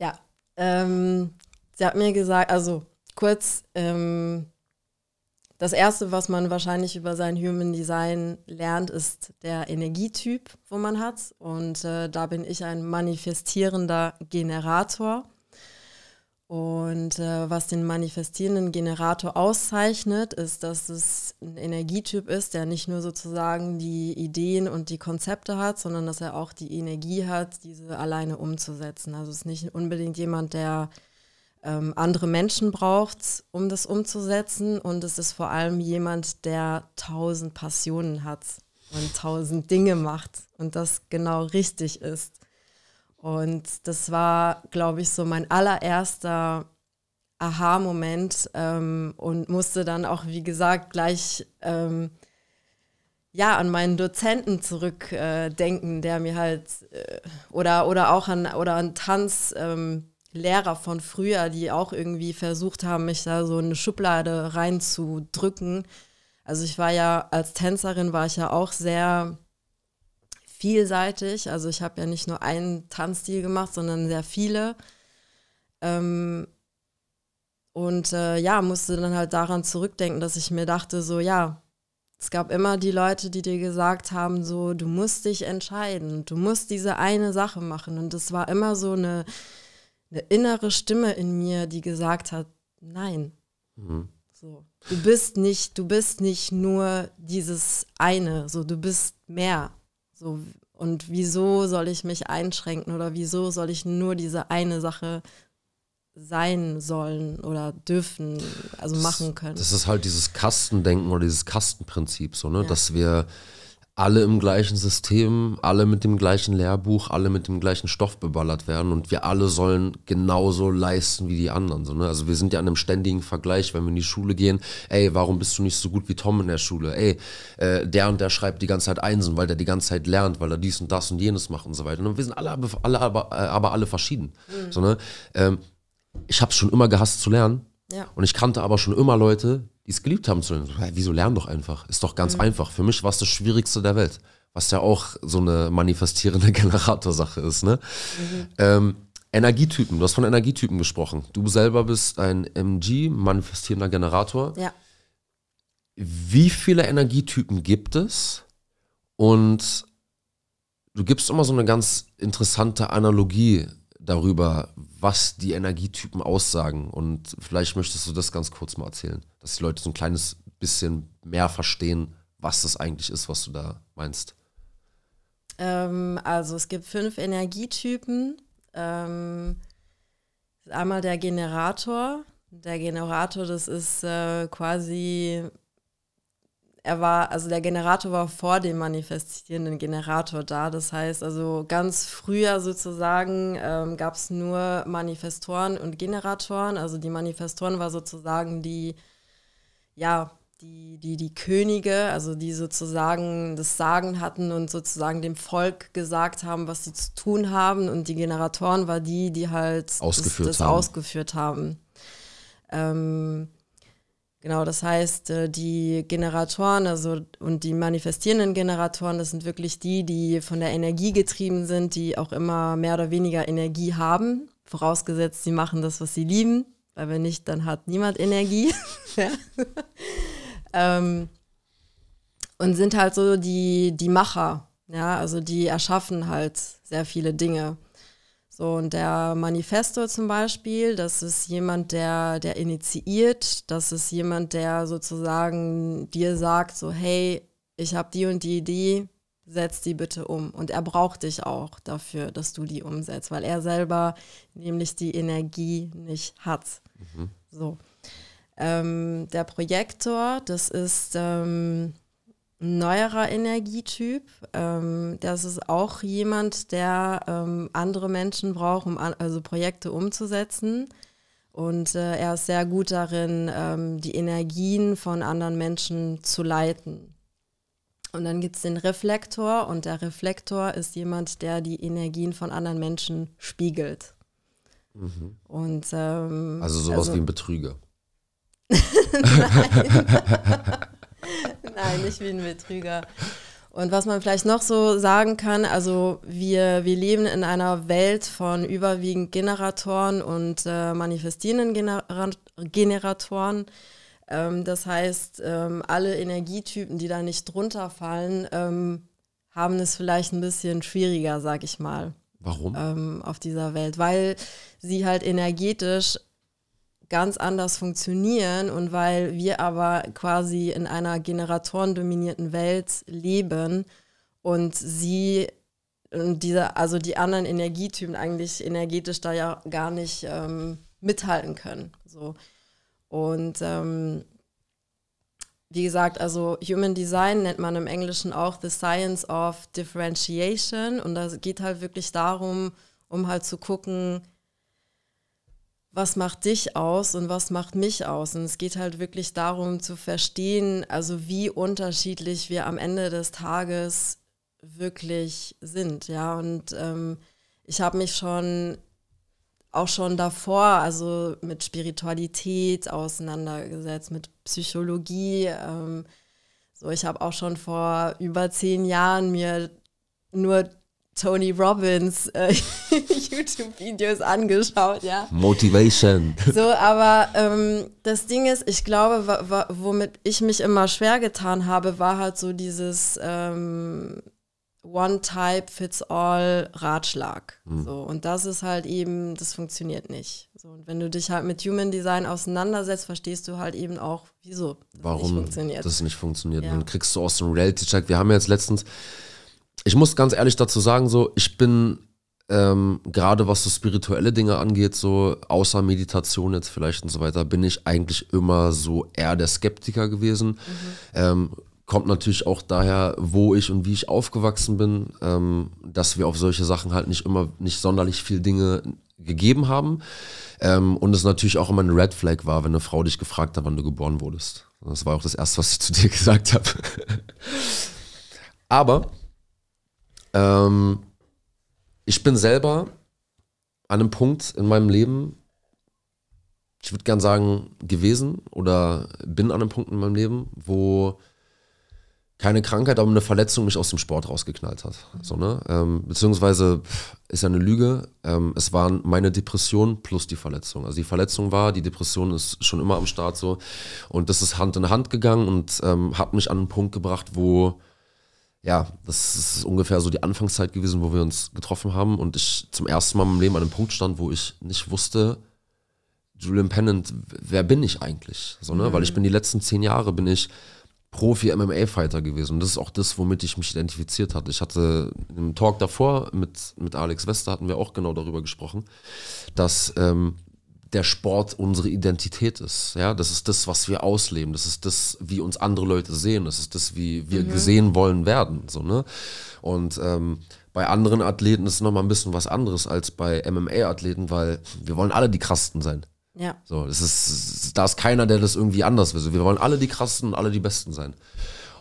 Ja, ähm, sie hat mir gesagt, also kurz, ähm, das Erste, was man wahrscheinlich über sein Human Design lernt, ist der Energietyp, wo man hat. Und äh, da bin ich ein manifestierender Generator. Und äh, was den manifestierenden Generator auszeichnet, ist, dass es ein Energietyp ist, der nicht nur sozusagen die Ideen und die Konzepte hat, sondern dass er auch die Energie hat, diese alleine umzusetzen. Also es ist nicht unbedingt jemand, der ähm, andere Menschen braucht, um das umzusetzen. Und es ist vor allem jemand, der tausend Passionen hat und tausend Dinge macht und das genau richtig ist. Und das war, glaube ich, so mein allererster Aha-Moment ähm, und musste dann auch, wie gesagt, gleich ähm, ja, an meinen Dozenten zurückdenken, äh, der mir halt, äh, oder, oder auch an, oder an Tanzlehrer ähm, von früher, die auch irgendwie versucht haben, mich da so in eine Schublade reinzudrücken. Also ich war ja, als Tänzerin war ich ja auch sehr... vielseitig, also ich habe ja nicht nur einen Tanzstil gemacht, sondern sehr viele ähm und äh, ja, musste dann halt daran zurückdenken, dass ich mir dachte so, ja, es gab immer die Leute, die dir gesagt haben so, du musst dich entscheiden, du musst diese eine Sache machen und das war immer so eine, eine innere Stimme in mir, die gesagt hat, nein, mhm. so. Du bist nicht, du bist nicht nur dieses eine, so, du bist mehr. So, und wieso soll ich mich einschränken oder wieso soll ich nur diese eine Sache sein sollen oder dürfen, also das, machen können? Das ist halt dieses Kastendenken oder dieses Kastenprinzip, so, ne? Ja. Dass wir alle im gleichen System, alle mit dem gleichen Lehrbuch, alle mit dem gleichen Stoff beballert werden und wir alle sollen genauso leisten wie die anderen. So, ne? Also wir sind ja an einem ständigen Vergleich, wenn wir in die Schule gehen, ey, warum bist du nicht so gut wie Tom in der Schule? Ey, äh, der und der schreibt die ganze Zeit Einsen, weil der die ganze Zeit lernt, weil er dies und das und jenes macht und so weiter. Und wir sind alle, alle aber, aber alle verschieden. Mhm. So, ne? ähm, ich habe es schon immer gehasst zu lernen. Ja. Und ich kannte aber schon immer Leute, die es geliebt haben zu lernen. So, hey, wieso lern doch einfach? Ist doch ganz mhm. einfach. Für mich war es das Schwierigste der Welt. Was ja auch so eine manifestierende Generatorsache ist. Ne? Mhm. Ähm, Energietypen. Du hast von Energietypen gesprochen. Du selber bist ein M G, manifestierender Generator. Ja. Wie viele Energietypen gibt es? Und du gibst immer so eine ganz interessante Analogie darüber, was die Energietypen aussagen. Und vielleicht möchtest du das ganz kurz mal erzählen, dass die Leute so ein kleines bisschen mehr verstehen, was das eigentlich ist, was du da meinst. Ähm, also es gibt fünf Energietypen. Ähm, einmal der Generator. Der Generator, das ist äh, quasi... Er war, also der Generator war vor dem manifestierenden Generator da. Das heißt, also ganz früher sozusagen ähm, gab es nur Manifestoren und Generatoren. Also die Manifestoren war sozusagen die, ja, die, die, die Könige, also die sozusagen das Sagen hatten und sozusagen dem Volk gesagt haben, was sie zu tun haben. Und die Generatoren war die, die halt ausgeführt das, das haben. ausgeführt haben. Ähm, Genau, das heißt, die Generatoren also und die manifestierenden Generatoren, das sind wirklich die, die von der Energie getrieben sind, die auch immer mehr oder weniger Energie haben, vorausgesetzt, sie machen das, was sie lieben, weil wenn nicht, dann hat niemand Energie. ähm, und sind halt so die, die Macher, ja, also die erschaffen halt sehr viele Dinge. So, und der Manifestor zum Beispiel, das ist jemand, der, der initiiert, das ist jemand, der sozusagen dir sagt, so hey, ich habe die und die Idee, setz die bitte um. Und er braucht dich auch dafür, dass du die umsetzt, weil er selber nämlich die Energie nicht hat. Mhm. So. Ähm, der Projektor, das ist... Ähm, neuerer Energietyp, ähm, das ist auch jemand, der ähm, andere Menschen braucht, um an, also Projekte umzusetzen, und äh, er ist sehr gut darin, ähm, die Energien von anderen Menschen zu leiten. Und dann gibt es den Reflektor, und der Reflektor ist jemand, der die Energien von anderen Menschen spiegelt. Mhm. Und, ähm, also sowas also, wie ein Betrüger. Nein. Nein, nicht wie ein Betrüger. Und was man vielleicht noch so sagen kann, also wir, wir leben in einer Welt von überwiegend Generatoren und äh, manifestierenden Genera Generatoren. Ähm, das heißt, ähm, alle Energietypen, die da nicht drunter fallen, ähm, haben es vielleicht ein bisschen schwieriger, sag ich mal. Warum? Ähm, auf dieser Welt, weil sie halt energetisch ganz anders funktionieren und weil wir aber quasi in einer generatorendominierten Welt leben und sie, und diese, also die anderen Energietypen eigentlich energetisch da ja gar nicht ähm, mithalten können. So. Und ähm, wie gesagt, also Human Design nennt man im Englischen auch The Science of Differentiation, und das geht halt wirklich darum, um halt zu gucken, was macht dich aus und was macht mich aus? Und es geht halt wirklich darum zu verstehen, also wie unterschiedlich wir am Ende des Tages wirklich sind. Ja, und ähm, ich habe mich schon auch schon davor, also mit Spiritualität auseinandergesetzt, mit Psychologie. Ähm, so, ich habe auch schon vor über zehn Jahren mir nur Tony Robbins äh, YouTube-Videos angeschaut, ja. Motivation. So, aber ähm, das Ding ist, ich glaube, womit ich mich immer schwer getan habe, war halt so dieses ähm, One-Type-Fits-All-Ratschlag. Mhm. So, und das ist halt eben, das funktioniert nicht. So, und wenn du dich halt mit Human Design auseinandersetzt, verstehst du halt eben auch, wieso das Warum nicht funktioniert. das nicht funktioniert. Ja. Dann kriegst du aus dem Reality-Check. Wir haben ja jetzt letztens... Ich muss ganz ehrlich dazu sagen, so, ich bin ähm, gerade was so spirituelle Dinge angeht, so außer Meditation jetzt vielleicht und so weiter, bin ich eigentlich immer so eher der Skeptiker gewesen. Mhm. Ähm, kommt natürlich auch daher, wo ich und wie ich aufgewachsen bin, ähm, dass wir auf solche Sachen halt nicht immer, nicht sonderlich viel Dinge gegeben haben. Ähm, und es natürlich auch immer ein Red Flag war, wenn eine Frau dich gefragt hat, wann du geboren wurdest. Das war auch das Erste, was ich zu dir gesagt habe. Aber... Ähm, ich bin selber an einem Punkt in meinem Leben, ich würde gern sagen, gewesen oder bin an einem Punkt in meinem Leben, wo keine Krankheit, aber eine Verletzung mich aus dem Sport rausgeknallt hat. So, ne? ähm, beziehungsweise ist ja eine Lüge, ähm, es waren meine Depression plus die Verletzung. Also die Verletzung war, die Depression ist schon immer am Start so, und das ist Hand in Hand gegangen und ähm, hat mich an einen Punkt gebracht, wo... Ja, das ist ungefähr so die Anfangszeit gewesen, wo wir uns getroffen haben und ich zum ersten Mal im Leben an einem Punkt stand, wo ich nicht wusste, Julian Pennant, wer bin ich eigentlich? So, ne? Mhm. Weil ich bin die letzten zehn Jahre, bin ich Profi-M M A-Fighter gewesen. Und das ist auch das, womit ich mich identifiziert hatte. Ich hatte im Talk davor mit, mit Alex Wester, hatten wir auch genau darüber gesprochen, dass ähm, der Sport unsere Identität ist. Ja, das ist das, was wir ausleben. Das ist das, wie uns andere Leute sehen. Das ist das, wie wir mhm. gesehen wollen werden. So, ne? Und ähm, bei anderen Athleten ist es nochmal ein bisschen was anderes als bei M M A-Athleten, weil wir wollen alle die Krassen sein. Ja. So, das ist, da ist keiner, der das irgendwie anders will. Wir wollen alle die Krassen und alle die Besten sein.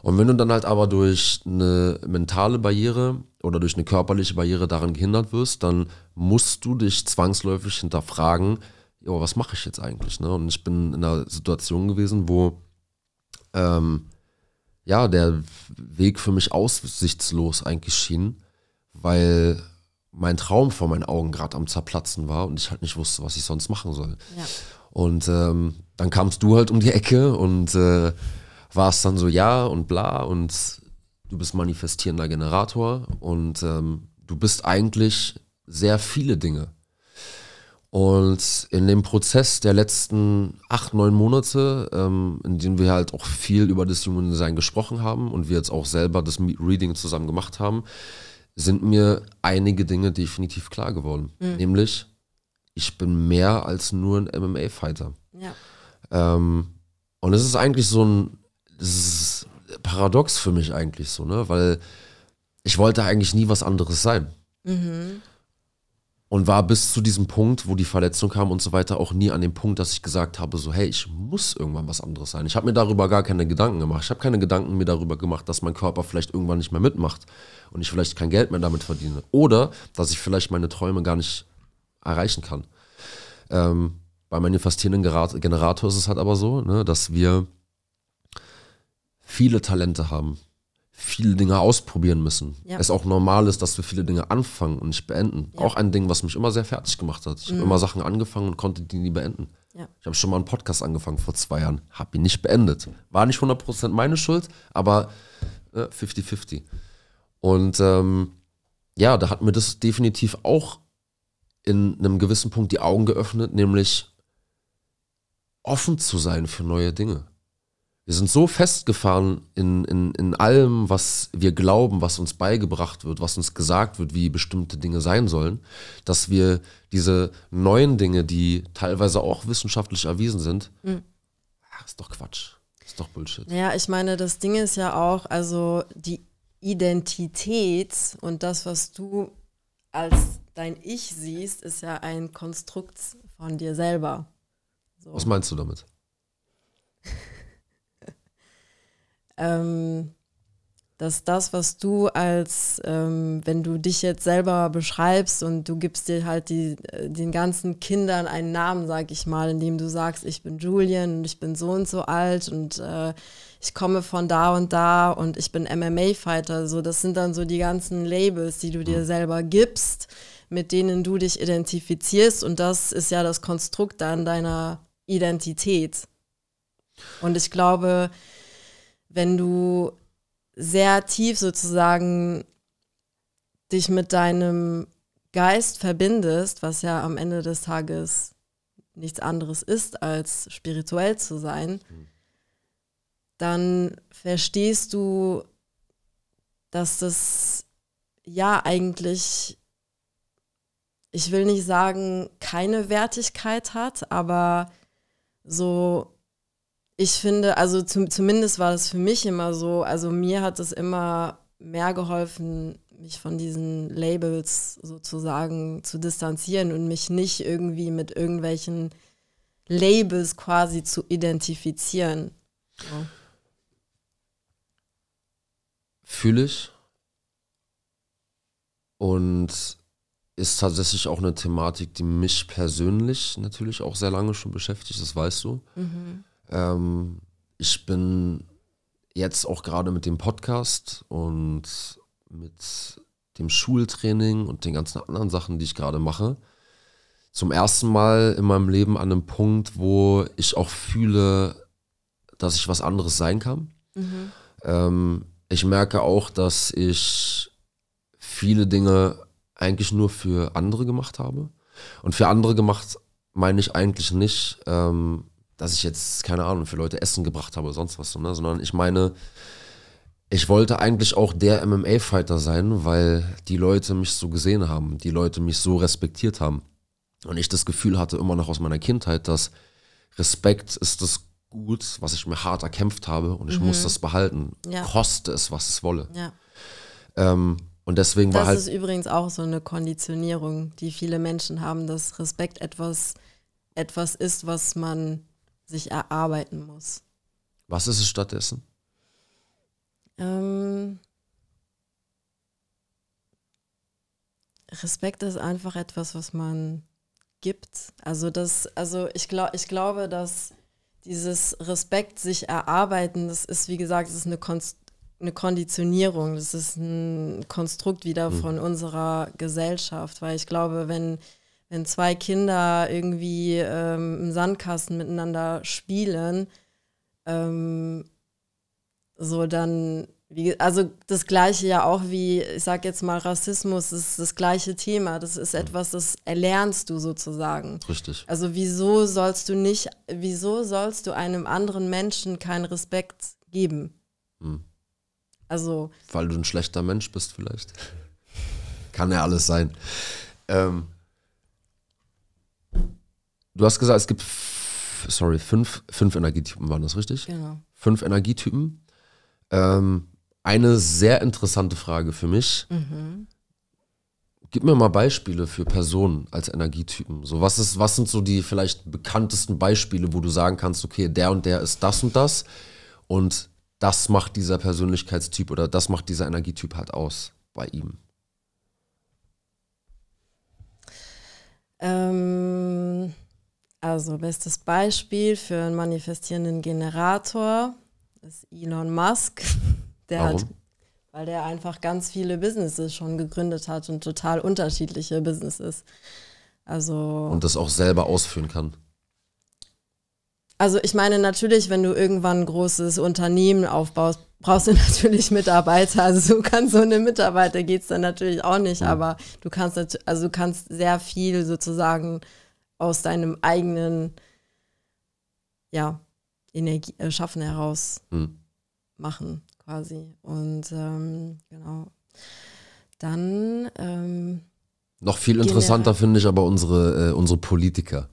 Und wenn du dann halt aber durch eine mentale Barriere oder durch eine körperliche Barriere daran gehindert wirst, dann musst du dich zwangsläufig hinterfragen, jo, was mache ich jetzt eigentlich? Ne? Und ich bin in einer Situation gewesen, wo ähm, ja, der Weg für mich aussichtslos eigentlich schien, weil mein Traum vor meinen Augen gerade am Zerplatzen war und ich halt nicht wusste, was ich sonst machen soll. Ja. Und ähm, dann kamst du halt um die Ecke und äh, warst dann so, ja und bla, und du bist manifestierender Generator und ähm, du bist eigentlich sehr viele Dinge. Und in dem Prozess der letzten acht, neun Monate, ähm, in denen wir halt auch viel über das Human Design gesprochen haben und wir jetzt auch selber das Reading zusammen gemacht haben, sind mir einige Dinge definitiv klar geworden. Mhm. Nämlich, ich bin mehr als nur ein M M A-Fighter. Ja. Ähm, und es ist eigentlich so ein, das ist paradox für mich eigentlich so, ne? Weil ich wollte eigentlich nie was anderes sein. Mhm. Und war bis zu diesem Punkt, wo die Verletzung kam und so weiter, auch nie an dem Punkt, dass ich gesagt habe, so, hey, ich muss irgendwann was anderes sein. Ich habe mir darüber gar keine Gedanken gemacht. Ich habe keine Gedanken mir darüber gemacht, dass mein Körper vielleicht irgendwann nicht mehr mitmacht und ich vielleicht kein Geld mehr damit verdiene. Oder, dass ich vielleicht meine Träume gar nicht erreichen kann. Ähm, bei manifestierenden Generator ist es halt aber so, ne, dass wir viele Talente haben, viele Dinge ausprobieren müssen. Ja. Es auch normal ist, dass wir viele Dinge anfangen und nicht beenden. Ja. Auch ein Ding, was mich immer sehr fertig gemacht hat. Ich mhm. habe immer Sachen angefangen und konnte die nie beenden. Ja. Ich habe schon mal einen Podcast angefangen vor zwei Jahren, habe ihn nicht beendet. War nicht hundert Prozent meine Schuld, aber fifty fifty. Äh, und ähm, ja, da hat mir das definitiv auch in einem gewissen Punkt die Augen geöffnet, nämlich offen zu sein für neue Dinge. Wir sind so festgefahren in, in, in allem, was wir glauben, was uns beigebracht wird, was uns gesagt wird, wie bestimmte Dinge sein sollen, dass wir diese neuen Dinge, die teilweise auch wissenschaftlich erwiesen sind, mhm. ach, ist doch Quatsch, ist doch Bullshit. Ja, ich meine, das Ding ist ja auch, also die Identität und das, was du als dein Ich siehst, ist ja ein Konstrukt von dir selber. So. Was meinst du damit? Ähm, dass das, was du als, ähm, wenn du dich jetzt selber beschreibst und du gibst dir halt die, den ganzen Kindern einen Namen, sag ich mal, indem du sagst, ich bin Julian und ich bin so und so alt und äh, ich komme von da und da und ich bin M M A-Fighter, so, das sind dann so die ganzen Labels, die du dir selber gibst, mit denen du dich identifizierst, und das ist ja das Konstrukt dann deiner Identität. Und ich glaube, wenn du sehr tief sozusagen dich mit deinem Geist verbindest, was ja am Ende des Tages nichts anderes ist, als spirituell zu sein, dann verstehst du, dass das ja eigentlich, ich will nicht sagen, keine Wertigkeit hat, aber so... Ich finde, also zum, zumindest war das für mich immer so, also mir hat es immer mehr geholfen, mich von diesen Labels sozusagen zu distanzieren und mich nicht irgendwie mit irgendwelchen Labels quasi zu identifizieren. So. Fühle ich. Und ist tatsächlich auch eine Thematik, die mich persönlich natürlich auch sehr lange schon beschäftigt, das weißt du. Mhm. Ich bin jetzt auch gerade mit dem Podcast und mit dem Schultraining und den ganzen anderen Sachen, die ich gerade mache, zum ersten Mal in meinem Leben an einem Punkt, wo ich auch fühle, dass ich was anderes sein kann. Mhm. Ich merke auch, dass ich viele Dinge eigentlich nur für andere gemacht habe. Und für andere gemacht meine ich eigentlich nicht, dass ich jetzt, keine Ahnung, für Leute Essen gebracht habe oder sonst was, ne? Sondern ich meine, ich wollte eigentlich auch der M M A-Fighter sein, weil die Leute mich so gesehen haben, die Leute mich so respektiert haben. Und ich das Gefühl hatte, immer noch aus meiner Kindheit, dass Respekt ist das Gut, was ich mir hart erkämpft habe, und ich mhm. muss das behalten, ja. koste es, was es wolle. Ja. Ähm, und deswegen das war halt... Das ist übrigens auch so eine Konditionierung, die viele Menschen haben, dass Respekt etwas, etwas ist, was man sich erarbeiten muss. Was ist es stattdessen? Ähm, Respekt ist einfach etwas, was man gibt. Also das, also ich glaube, ich glaube, dass dieses Respekt sich erarbeiten, das ist, wie gesagt, das ist eine, Konst eine Konditionierung, das ist ein Konstrukt wieder mhm. von unserer Gesellschaft, weil ich glaube, wenn, wenn zwei Kinder irgendwie ähm, im Sandkasten miteinander spielen, ähm, so dann, wie, also das Gleiche ja auch wie, ich sag jetzt mal, Rassismus ist das gleiche Thema, das ist etwas, das erlernst du sozusagen. Richtig. Also wieso sollst du nicht, wieso sollst du einem anderen Menschen keinen Respekt geben? Hm. Also. Weil du ein schlechter Mensch bist vielleicht. Kann ja alles sein. Ähm, du hast gesagt, es gibt, sorry, fünf, fünf Energietypen, waren das richtig? Genau. Fünf Energietypen. Ähm, Eine sehr interessante Frage für mich. Mhm. Gib mir mal Beispiele für Personen als Energietypen. So, was ist, was sind so die vielleicht bekanntesten Beispiele, wo du sagen kannst, okay, der und der ist das und das und das macht dieser Persönlichkeitstyp oder das macht dieser Energietyp halt aus bei ihm? Ähm, also bestes Beispiel für einen manifestierenden Generator ist Elon Musk. Der Warum? Hat, weil der einfach ganz viele Businesses schon gegründet hat und total unterschiedliche Businesses. Also, und das auch selber ausführen kann. Also ich meine natürlich, wenn du irgendwann ein großes Unternehmen aufbaust, brauchst du natürlich Mitarbeiter. Also du kannst ohne Mitarbeiter geht es dann natürlich auch nicht, mhm. aber du kannst, also du kannst sehr viel sozusagen aus deinem eigenen ja, Energie, äh, Schaffen heraus mhm. machen. Quasi. Und ähm, genau. Dann ähm, noch viel interessanter finde ich aber unsere, äh, unsere Politiker.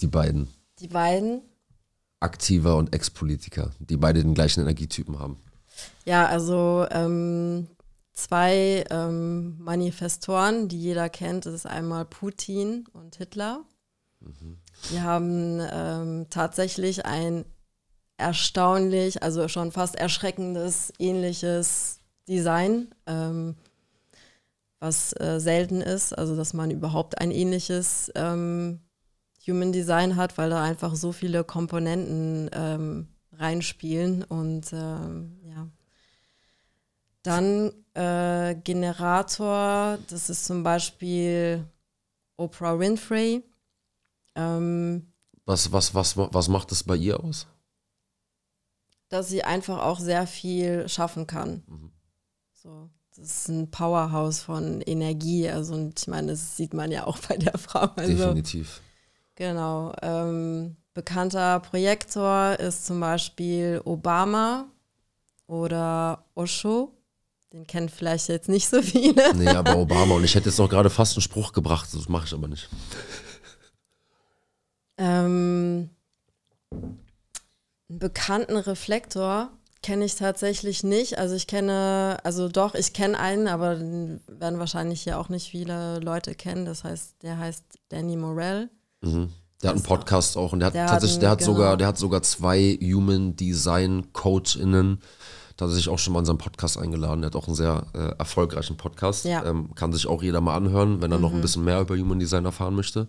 Die beiden. Die beiden? Aktiver und Ex-Politiker, die beide den gleichen Energietypen haben. Ja, also ähm, zwei ähm, Manifestoren, die jeder kennt, das ist einmal Putin und Hitler. Mhm. Die haben ähm, tatsächlich ein erstaunlich, also schon fast erschreckendes, ähnliches Design, ähm, was äh, selten ist, also dass man überhaupt ein ähnliches ähm, Human Design hat, weil da einfach so viele Komponenten ähm, reinspielen und ähm, ja. Dann äh, Generator, das ist zum Beispiel Oprah Winfrey. Ähm, was, was, was, was macht das bei ihr aus? Dass sie einfach auch sehr viel schaffen kann. Mhm. So, das ist ein Powerhouse von Energie. Also, und ich meine, das sieht man ja auch bei der Frau. Also, definitiv. Genau. Ähm, bekannter Projektor ist zum Beispiel Obama oder Osho. Den kennen vielleicht jetzt nicht so viele. Nee, aber Obama. Und ich hätte jetzt noch gerade fast einen Spruch gebracht. Das mache ich aber nicht. Ähm... Einen bekannten Reflektor kenne ich tatsächlich nicht. Also ich kenne, also doch, ich kenne einen, aber den werden wahrscheinlich hier auch nicht viele Leute kennen. Das heißt, der heißt Danny Morell. Mhm. Der hat einen Podcast auch, auch und der hat der tatsächlich, der hat, einen, hat sogar, genau. der hat sogar zwei Human Design CoachInnen tatsächlich auch schon mal in seinen Podcast eingeladen. Der hat auch einen sehr äh, erfolgreichen Podcast. Ja. Ähm, kann sich auch jeder mal anhören, wenn er mhm. noch ein bisschen mehr über Human Design erfahren möchte.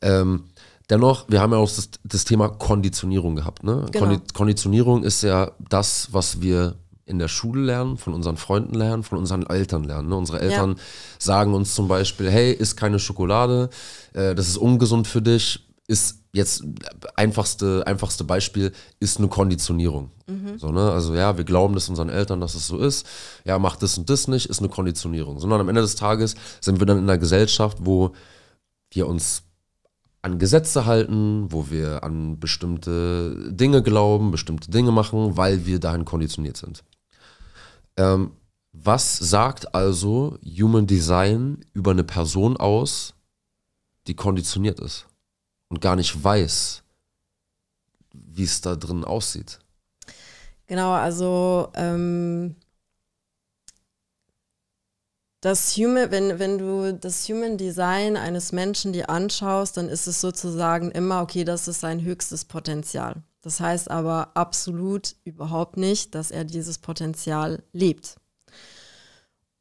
Ähm, Dennoch, wir haben ja auch das, das Thema Konditionierung gehabt. Ne? Genau. Konditionierung ist ja das, was wir in der Schule lernen, von unseren Freunden lernen, von unseren Eltern lernen. Ne? Unsere Eltern ja. sagen uns zum Beispiel, hey, isst keine Schokolade, äh, das ist ungesund für dich. Ist jetzt einfachste, einfachste Beispiel, ist eine Konditionierung. Mhm. So, ne? Also ja, wir glauben das unseren Eltern, dass es so ist. Ja, mach das und das nicht, ist eine Konditionierung. Sondern am Ende des Tages sind wir dann in einer Gesellschaft, wo wir uns an Gesetze halten, wo wir an bestimmte Dinge glauben, bestimmte Dinge machen, weil wir dahin konditioniert sind. Ähm, was sagt also Human Design über eine Person aus, die konditioniert ist und gar nicht weiß, wie es da drin aussieht? Genau, also ähm, das Human, wenn, wenn du das Human Design eines Menschen dir anschaust, dann ist es sozusagen immer, okay, das ist sein höchstes Potenzial. Das heißt aber absolut überhaupt nicht, dass er dieses Potenzial lebt.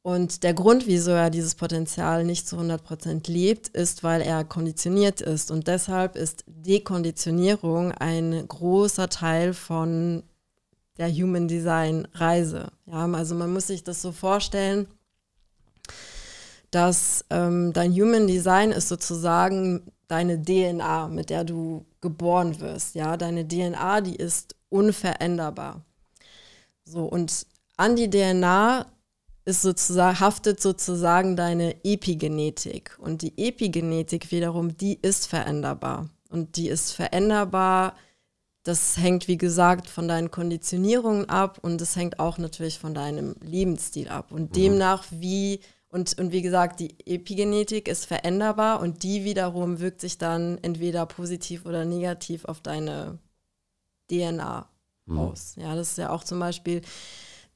Und der Grund, wieso er dieses Potenzial nicht zu hundert Prozent lebt, ist, weil er konditioniert ist. Und deshalb ist Dekonditionierung ein großer Teil von der Human Design Reise. Ja, also man muss sich das so vorstellen, dass ähm, dein Human Design ist sozusagen deine D N A, mit der du geboren wirst. Ja, deine D N A, die ist unveränderbar. So, und an die D N A ist sozusagen, haftet sozusagen deine Epigenetik. Und die Epigenetik wiederum, die ist veränderbar. Und die ist veränderbar, das hängt, wie gesagt, von deinen Konditionierungen ab und das hängt auch natürlich von deinem Lebensstil ab. Und mhm. demnach, wie, und, und wie gesagt, die Epigenetik ist veränderbar und die wiederum wirkt sich dann entweder positiv oder negativ auf deine D N A mhm. aus. Ja, das ist ja auch zum Beispiel...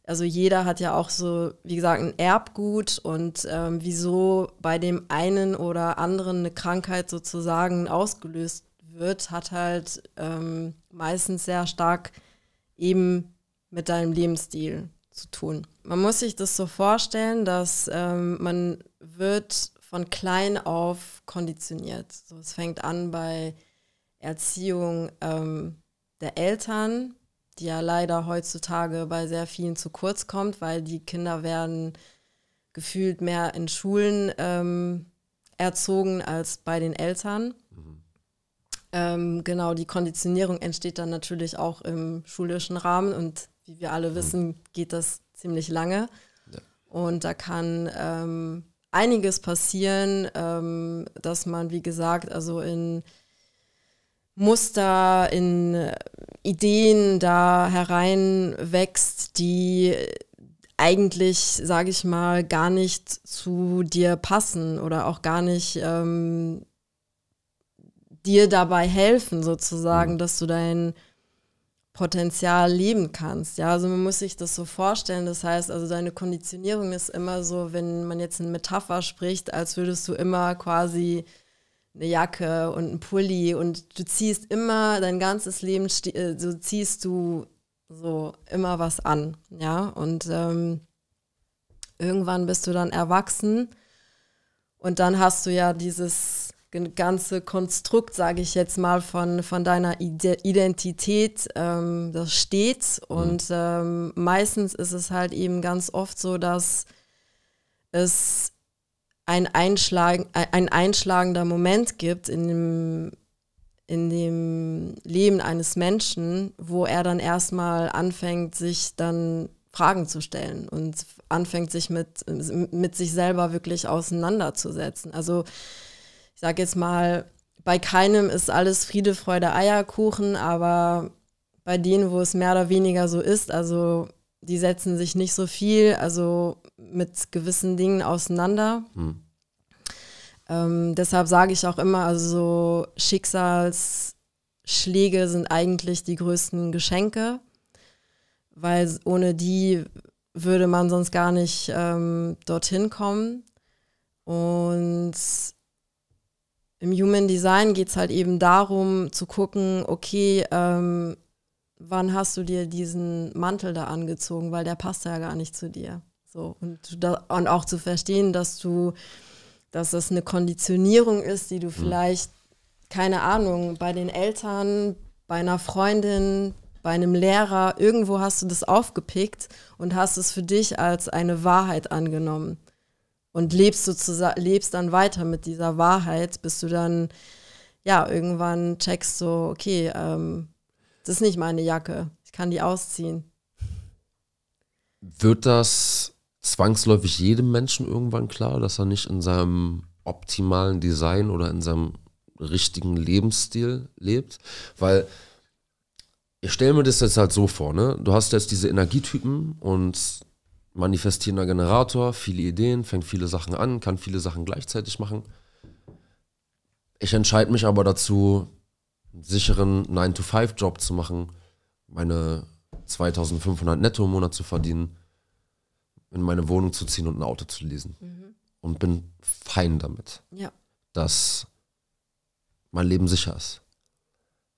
Also jeder hat ja auch so, wie gesagt, ein Erbgut und ähm, wieso bei dem einen oder anderen eine Krankheit sozusagen ausgelöst wird, hat halt ähm, meistens sehr stark eben mit deinem Lebensstil zu tun. Man muss sich das so vorstellen, dass ähm, man wird von klein auf konditioniert. So, es fängt an bei Erziehung ähm, der Eltern, die ja leider heutzutage bei sehr vielen zu kurz kommt, weil die Kinder werden gefühlt mehr in Schulen ähm, erzogen als bei den Eltern. Mhm. Ähm, genau, die Konditionierung entsteht dann natürlich auch im schulischen Rahmen und wie wir alle wissen, mhm. geht das ziemlich lange. Ja. Und da kann ähm, einiges passieren, ähm, dass man, wie gesagt, also in Muster, in Ideen da hereinwächst, die eigentlich, sage ich mal, gar nicht zu dir passen oder auch gar nicht ähm, dir dabei helfen, sozusagen, mhm. dass du dein Potenzial leben kannst. Ja, also man muss sich das so vorstellen. Das heißt, also deine Konditionierung ist immer so, wenn man jetzt in Metapher spricht, als würdest du immer quasi eine Jacke und ein Pulli und du ziehst immer dein ganzes Leben, so ziehst du so immer was an, ja, und ähm, irgendwann bist du dann erwachsen und dann hast du ja dieses ganze Konstrukt, sage ich jetzt mal, von, von deiner Identität, ähm, das steht mhm. und ähm, meistens ist es halt eben ganz oft so, dass es ein, Einschlag, ein einschlagender Moment gibt in dem, in dem Leben eines Menschen, wo er dann erstmal anfängt, sich dann Fragen zu stellen und anfängt, sich mit, mit sich selber wirklich auseinanderzusetzen. Also ich sage jetzt mal, bei keinem ist alles Friede, Freude, Eierkuchen, aber bei denen, wo es mehr oder weniger so ist, also die setzen sich nicht so viel, also mit gewissen Dingen auseinander. Hm. Ähm, deshalb sage ich auch immer, also Schicksalsschläge sind eigentlich die größten Geschenke, weil ohne die würde man sonst gar nicht ähm, dorthin kommen. Und im Human Design geht es halt eben darum, zu gucken, okay, ähm, wann hast du dir diesen Mantel da angezogen, weil der passt ja gar nicht zu dir. So, und, da, und auch zu verstehen, dass du, dass das eine Konditionierung ist, die du vielleicht, keine Ahnung, bei den Eltern, bei einer Freundin, bei einem Lehrer, irgendwo hast du das aufgepickt und hast es für dich als eine Wahrheit angenommen. Und lebst sozusagen, lebst dann weiter mit dieser Wahrheit, bis du dann, ja, irgendwann checkst so, okay, ähm, das ist nicht meine Jacke, ich kann die ausziehen. Wird das zwangsläufig jedem Menschen irgendwann klar, dass er nicht in seinem optimalen Design oder in seinem richtigen Lebensstil lebt, weil ich stelle mir das jetzt halt so vor, ne? Du hast jetzt diese Energietypen und manifestierender Generator, viele Ideen, fängt viele Sachen an, kann viele Sachen gleichzeitig machen. Ich entscheide mich aber dazu, einen sicheren nine to five Job zu machen, meine zweitausendfünfhundert netto im Monat zu verdienen, in meine Wohnung zu ziehen und ein Auto zu leasen. Mhm. Und bin fein damit, ja, dass mein Leben sicher ist.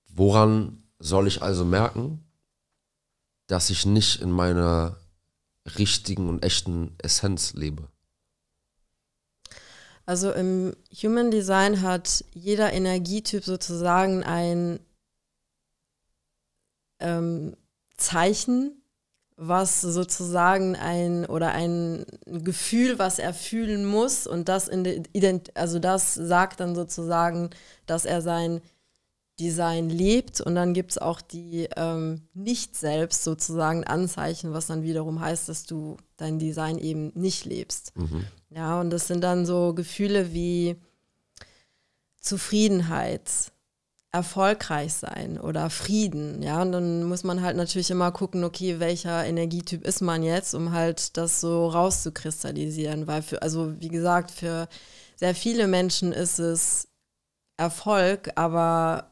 Woran soll ich also merken, dass ich nicht in meiner richtigen und echten Essenz lebe? Also im Human Design hat jeder Energietyp sozusagen ein ähm, Zeichen, was sozusagen ein oder ein Gefühl, was er fühlen muss, und das in der Ident- also das sagt dann sozusagen, dass er sein Design lebt. Und dann gibt es auch die ähm, Nicht-Selbst sozusagen Anzeichen, was dann wiederum heißt, dass du dein Design eben nicht lebst. Mhm. Ja, und das sind dann so Gefühle wie Zufriedenheit, erfolgreich sein oder Frieden. Ja, und dann muss man halt natürlich immer gucken, okay, welcher Energietyp ist man jetzt, um halt das so rauszukristallisieren. Weil für, also wie gesagt, für sehr viele Menschen ist es Erfolg, aber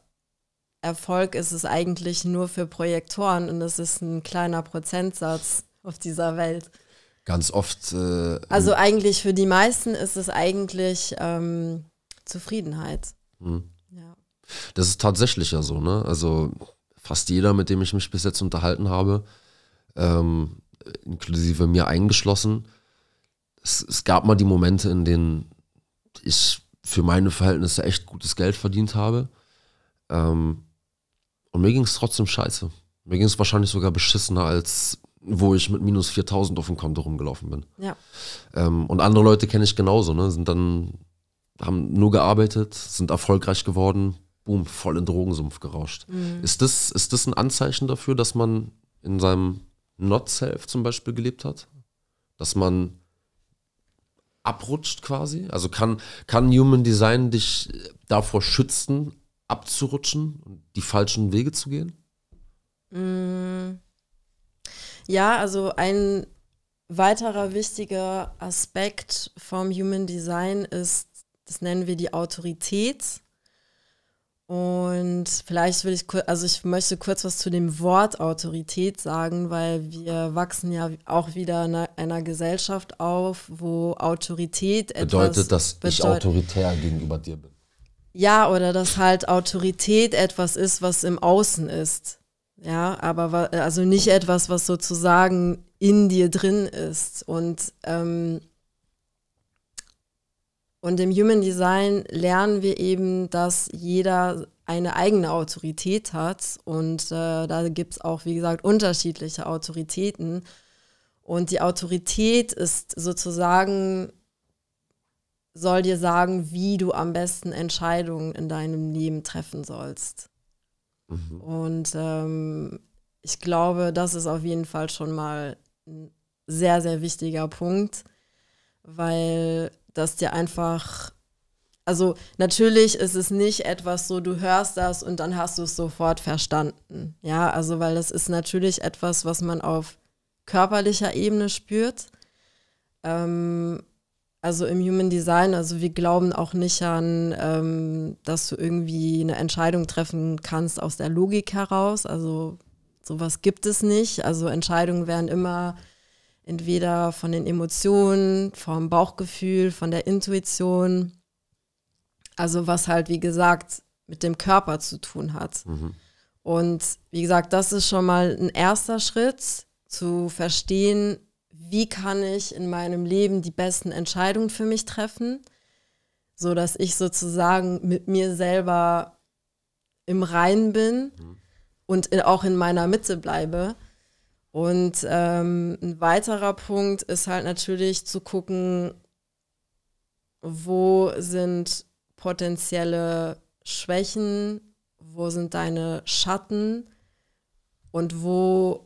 Erfolg ist es eigentlich nur für Projektoren, und das ist ein kleiner Prozentsatz auf dieser Welt. Ganz oft. Äh, also eigentlich für die meisten ist es eigentlich ähm, Zufriedenheit. Mhm. Ja. Das ist tatsächlich ja so, ne? Also fast jeder, mit dem ich mich bis jetzt unterhalten habe, ähm, inklusive mir eingeschlossen, es, es gab mal die Momente, in denen ich für meine Verhältnisse echt gutes Geld verdient habe. Ähm, und mir ging es trotzdem scheiße. Mir ging es wahrscheinlich sogar beschissener, als wo ich mit minus viertausend auf dem Konto rumgelaufen bin. Ja. Ähm, und andere Leute kenne ich genauso, ne? Sind dann, haben nur gearbeitet, sind erfolgreich geworden, boom, voll in Drogensumpf gerauscht. Mhm. Ist das, ist das ein Anzeichen dafür, dass man in seinem Not-Self zum Beispiel gelebt hat? Dass man abrutscht quasi? Also kann, kann Human Design dich davor schützen, abzurutschen und die falschen Wege zu gehen? Ja, also ein weiterer wichtiger Aspekt vom Human Design ist, das nennen wir die Autorität. Und vielleicht will ich kurz, also ich möchte kurz was zu dem Wort Autorität sagen, weil wir wachsen ja auch wieder in einer Gesellschaft auf, wo Autorität etwas bedeutet, dass bedeut- ich autoritär gegenüber dir bin. Ja, oder dass halt Autorität etwas ist, was im Außen ist. Ja, aber also nicht etwas, was sozusagen in dir drin ist. Und, ähm, und im Human Design lernen wir eben, dass jeder eine eigene Autorität hat. Und äh, da gibt es auch, wie gesagt, unterschiedliche Autoritäten. Und die Autorität ist sozusagen, soll dir sagen, wie du am besten Entscheidungen in deinem Leben treffen sollst. Mhm. Und ähm, ich glaube, das ist auf jeden Fall schon mal ein sehr, sehr wichtiger Punkt, weil das dir einfach, also natürlich ist es nicht etwas so, du hörst das und dann hast du es sofort verstanden. Ja, also weil das ist natürlich etwas, was man auf körperlicher Ebene spürt. Ähm, Also im Human Design, also wir glauben auch nicht an, ähm, dass du irgendwie eine Entscheidung treffen kannst aus der Logik heraus. Also sowas gibt es nicht. Also Entscheidungen werden immer entweder von den Emotionen, vom Bauchgefühl, von der Intuition. Also was halt, wie gesagt, mit dem Körper zu tun hat. Mhm. Und wie gesagt, das ist schon mal ein erster Schritt, zu verstehen, wie kann ich in meinem Leben die besten Entscheidungen für mich treffen, sodass ich sozusagen mit mir selber im Reinen bin und in, auch in meiner Mitte bleibe. Und ähm, ein weiterer Punkt ist halt natürlich zu gucken, wo sind potenzielle Schwächen, wo sind deine Schatten und wo...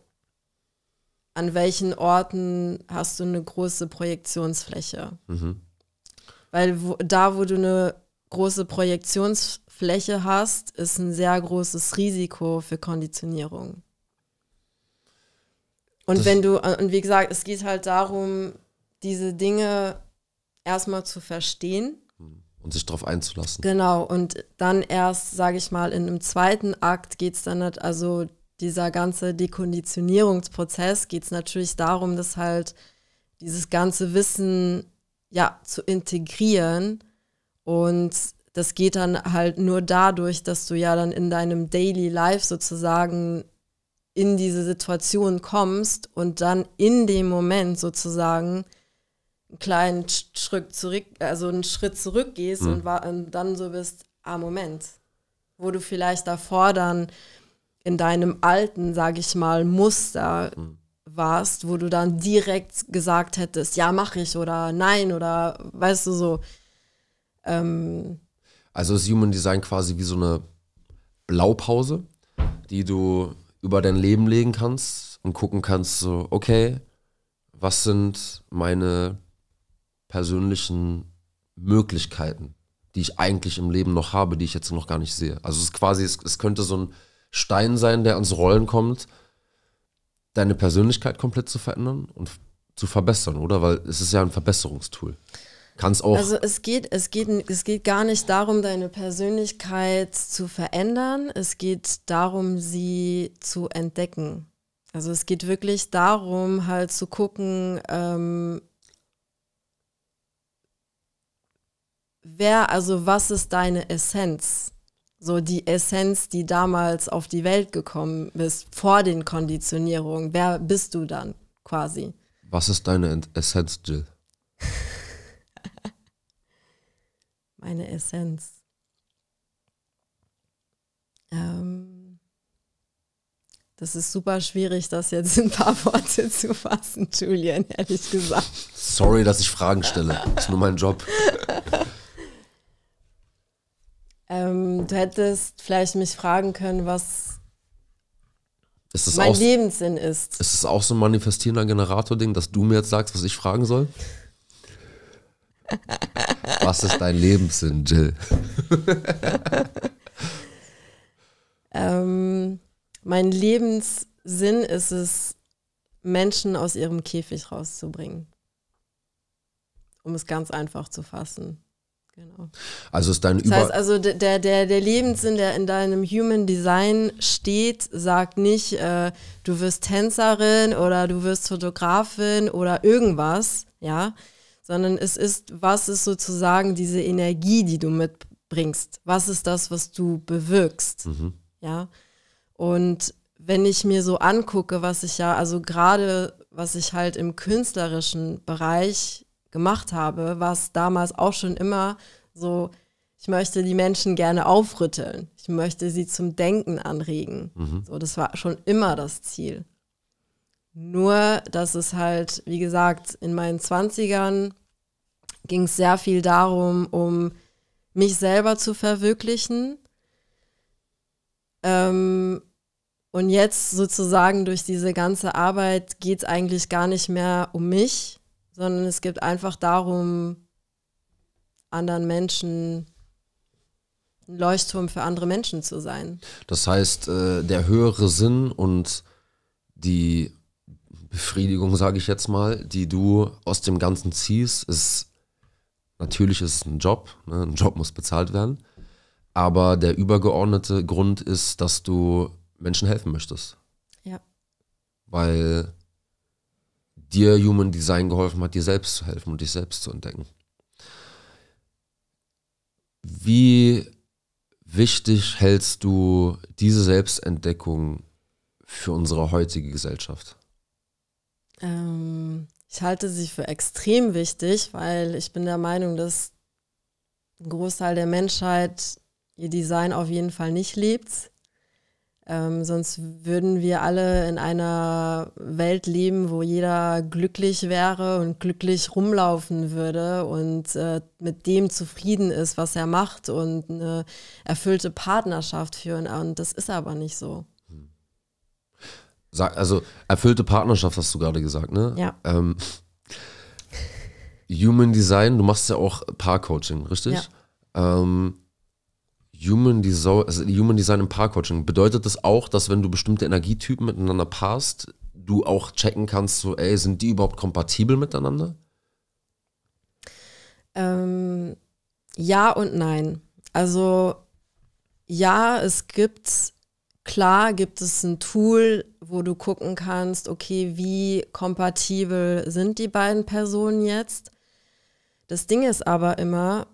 an welchen Orten hast du eine große Projektionsfläche? Mhm. Weil wo, da, wo du eine große Projektionsfläche hast, ist ein sehr großes Risiko für Konditionierung. Und das wenn du, und wie gesagt, es geht halt darum, diese Dinge erstmal zu verstehen. Und sich darauf einzulassen. Genau, und dann erst, sage ich mal, in einem zweiten Akt geht es dann halt, also dieser ganze Dekonditionierungsprozess, geht es natürlich darum, dass halt dieses ganze Wissen, ja, zu integrieren. Und das geht dann halt nur dadurch, dass du ja dann in deinem Daily Life sozusagen in diese Situation kommst und dann in dem Moment sozusagen einen kleinen Schritt zurück, also einen Schritt zurückgehst, mhm, und, und dann so bist, ah, Moment, wo du vielleicht davor dann in deinem alten, sage ich mal, Muster, mhm, warst, wo du dann direkt gesagt hättest, ja, mache ich oder nein oder weißt du so. Ähm, also ist Human Design quasi wie so eine Blaupause, die du über dein Leben legen kannst und gucken kannst, so, okay, was sind meine persönlichen Möglichkeiten, die ich eigentlich im Leben noch habe, die ich jetzt noch gar nicht sehe. Also es ist quasi, es, es könnte so ein Stein sein, der ans Rollen kommt, deine Persönlichkeit komplett zu verändern und zu verbessern, oder? Weil es ist ja ein Verbesserungstool. Kann's auch. Also es geht, es geht, es geht gar nicht darum, deine Persönlichkeit zu verändern. Es geht darum, sie zu entdecken. Also es geht wirklich darum, halt zu gucken, ähm, wer, also was ist deine Essenz? So die Essenz, die damals auf die Welt gekommen ist, vor den Konditionierungen. Wer bist du dann quasi? Was ist deine Essenz, Jill? Meine Essenz. Ähm, das ist super schwierig, das jetzt in ein paar Worte zu fassen, Julian, ehrlich gesagt. Sorry, dass ich Fragen stelle. Das ist nur mein Job. ähm, du hättest vielleicht mich fragen können, was ist das mein auch, Lebenssinn ist. Ist es auch so ein manifestierender Generator-Ding, dass du mir jetzt sagst, was ich fragen soll? Was ist dein Lebenssinn, Jill? ähm, mein Lebenssinn ist es, Menschen aus ihrem Käfig rauszubringen. Um es ganz einfach zu fassen. Genau. Also ist dein Über- Das heißt also, der, der, der Lebenssinn, der in deinem Human Design steht, sagt nicht, äh, du wirst Tänzerin oder du wirst Fotografin oder irgendwas, ja, sondern es ist, was ist sozusagen diese Energie, die du mitbringst? Was ist das, was du bewirkst? Mhm. Ja. Und wenn ich mir so angucke, was ich ja, also gerade, was ich halt im künstlerischen Bereich gemacht habe, war es damals auch schon immer so, ich möchte die Menschen gerne aufrütteln. Ich möchte sie zum Denken anregen. Mhm. So, das war schon immer das Ziel. Nur, dass es halt, wie gesagt, in meinen Zwanzigern ging es sehr viel darum, um mich selber zu verwirklichen. Ähm, und jetzt sozusagen durch diese ganze Arbeit geht es eigentlich gar nicht mehr um mich, sondern es geht einfach darum, anderen Menschen, ein Leuchtturm für andere Menschen zu sein. Das heißt, äh, der höhere Sinn und die Befriedigung, sage ich jetzt mal, die du aus dem Ganzen ziehst, ist, natürlich ist es ein Job, ne? Ein Job muss bezahlt werden, aber der übergeordnete Grund ist, dass du Menschen helfen möchtest. Ja. Weil dir Human Design geholfen hat, dir selbst zu helfen und dich selbst zu entdecken. Wie wichtig hältst du diese Selbstentdeckung für unsere heutige Gesellschaft? Ich halte sie für extrem wichtig, weil ich bin der Meinung, dass ein Großteil der Menschheit ihr Design auf jeden Fall nicht lebt. Ähm, sonst würden wir alle in einer Welt leben, wo jeder glücklich wäre und glücklich rumlaufen würde und äh, mit dem zufrieden ist, was er macht und eine erfüllte Partnerschaft führen. Und das ist aber nicht so. Also erfüllte Partnerschaft hast du gerade gesagt, ne? Ja. Ähm, Human Design, du machst ja auch Paar-Coaching, richtig? Ja. ähm, Human Design, also Human Design im Paar-Coaching, bedeutet das auch, dass wenn du bestimmte Energietypen miteinander passt, du auch checken kannst, so ey, sind die überhaupt kompatibel miteinander? Ähm, ja und nein. Also ja, es gibt, klar gibt es ein Tool, wo du gucken kannst, okay, wie kompatibel sind die beiden Personen jetzt? Das Ding ist aber immer,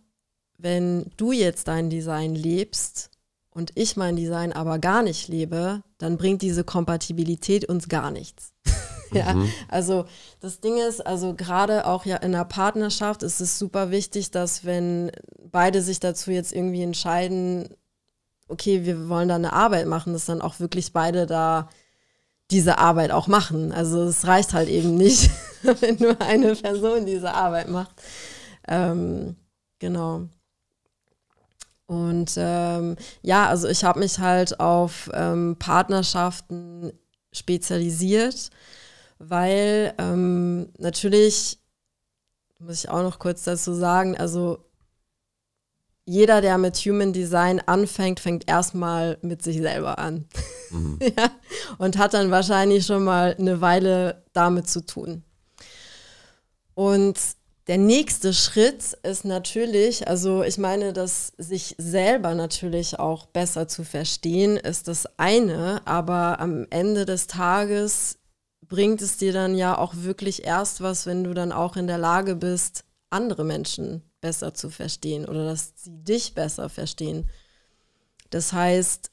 wenn du jetzt dein Design lebst und ich mein Design aber gar nicht lebe, dann bringt diese Kompatibilität uns gar nichts. Ja, mhm. Also das Ding ist, also gerade auch ja in einer Partnerschaft ist es super wichtig, dass wenn beide sich dazu jetzt irgendwie entscheiden, okay, wir wollen da eine Arbeit machen, dass dann auch wirklich beide da diese Arbeit auch machen. Also es reicht halt eben nicht, wenn nur eine Person diese Arbeit macht. Ähm, genau. Und ähm, ja, also ich habe mich halt auf ähm, Partnerschaften spezialisiert, weil ähm, natürlich, muss ich auch noch kurz dazu sagen, also jeder, der mit Human Design anfängt, fängt erstmal mit sich selber an. Mhm. Ja? Und hat dann wahrscheinlich schon mal eine Weile damit zu tun. Und der nächste Schritt ist natürlich, also ich meine, dass sich selber natürlich auch besser zu verstehen, ist das eine, aber am Ende des Tages bringt es dir dann ja auch wirklich erst was, wenn du dann auch in der Lage bist, andere Menschen besser zu verstehen oder dass sie dich besser verstehen. Das heißt,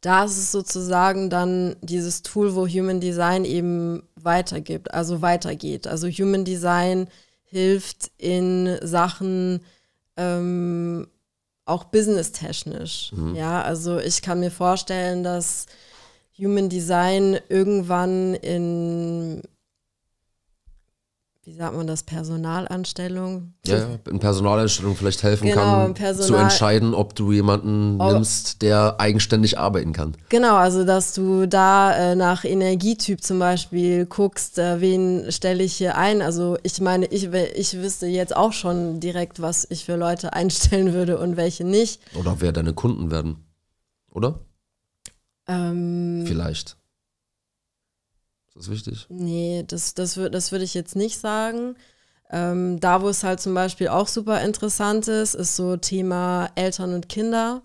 da ist es sozusagen dann dieses Tool, wo Human Design eben weitergibt, also weitergeht. Also Human Design hilft in Sachen ähm, auch businesstechnisch. Mhm. Ja, also ich kann mir vorstellen, dass Human Design irgendwann in, wie sagt man das, Personalanstellung? Ja, ja, in Personalanstellung vielleicht helfen genau, kann, zu entscheiden, ob du jemanden ob, nimmst, der eigenständig arbeiten kann. Genau, also dass du da äh, nach Energietyp zum Beispiel guckst, äh, wen stelle ich hier ein. Also ich meine, ich, ich wüsste jetzt auch schon direkt, was ich für Leute einstellen würde und welche nicht. Oder wer deine Kunden werden, oder? Ähm, vielleicht. Das ist wichtig? Nee, das, das, das würde ich jetzt nicht sagen. Ähm, da, wo es halt zum Beispiel auch super interessant ist, ist so Thema Eltern und Kinder.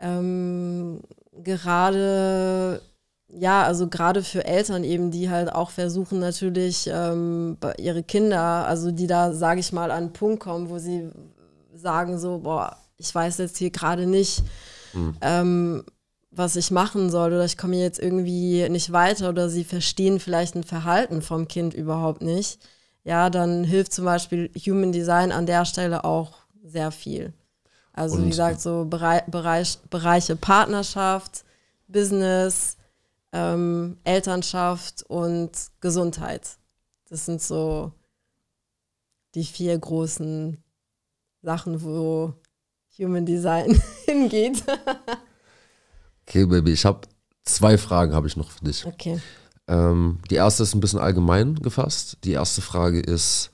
Ähm, gerade, ja, also gerade für Eltern eben, die halt auch versuchen natürlich ähm, ihre Kinder, also die da, sage ich mal, an einen Punkt kommen, wo sie sagen so, boah, ich weiß jetzt hier gerade nicht, mhm. ähm, was ich machen soll oder ich komme jetzt irgendwie nicht weiter oder sie verstehen vielleicht ein Verhalten vom Kind überhaupt nicht, ja, dann hilft zum Beispiel Human Design an der Stelle auch sehr viel. Also und wie gesagt, so Bere Bereich, Bereiche Partnerschaft, Business, ähm, Elternschaft und Gesundheit. Das sind so die vier großen Sachen, wo Human Design hingeht. Okay, Baby, ich habe zwei Fragen habe ich noch für dich. Okay. Ähm, die erste ist ein bisschen allgemein gefasst. Die erste Frage ist,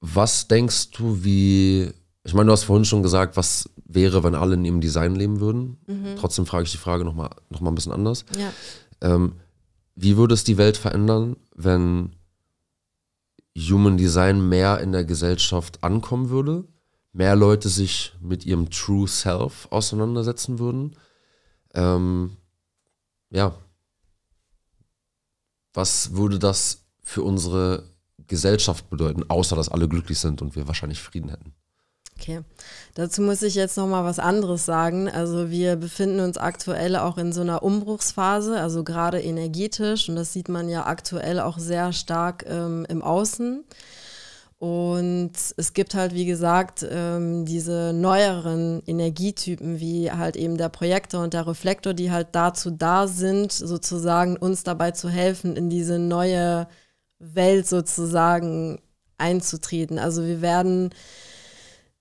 was denkst du, wie, ich meine, du hast vorhin schon gesagt, was wäre, wenn alle in ihrem Design leben würden? Mhm. Trotzdem frage ich die Frage nochmal noch mal ein bisschen anders. Ja. Ähm, wie würde es die Welt verändern, wenn Human Design mehr in der Gesellschaft ankommen würde? Mehr Leute sich mit ihrem True Self auseinandersetzen würden. Ähm, ja. Was würde das für unsere Gesellschaft bedeuten, außer dass alle glücklich sind und wir wahrscheinlich Frieden hätten? Okay, dazu muss ich jetzt nochmal was anderes sagen. Also wir befinden uns aktuell auch in so einer Umbruchsphase, also gerade energetisch. Und das sieht man ja aktuell auch sehr stark ähm, im Außen. Und es gibt halt, wie gesagt, ähm, diese neueren Energietypen, wie halt eben der Projektor und der Reflektor, die halt dazu da sind, sozusagen uns dabei zu helfen, in diese neue Welt sozusagen einzutreten. Also wir werden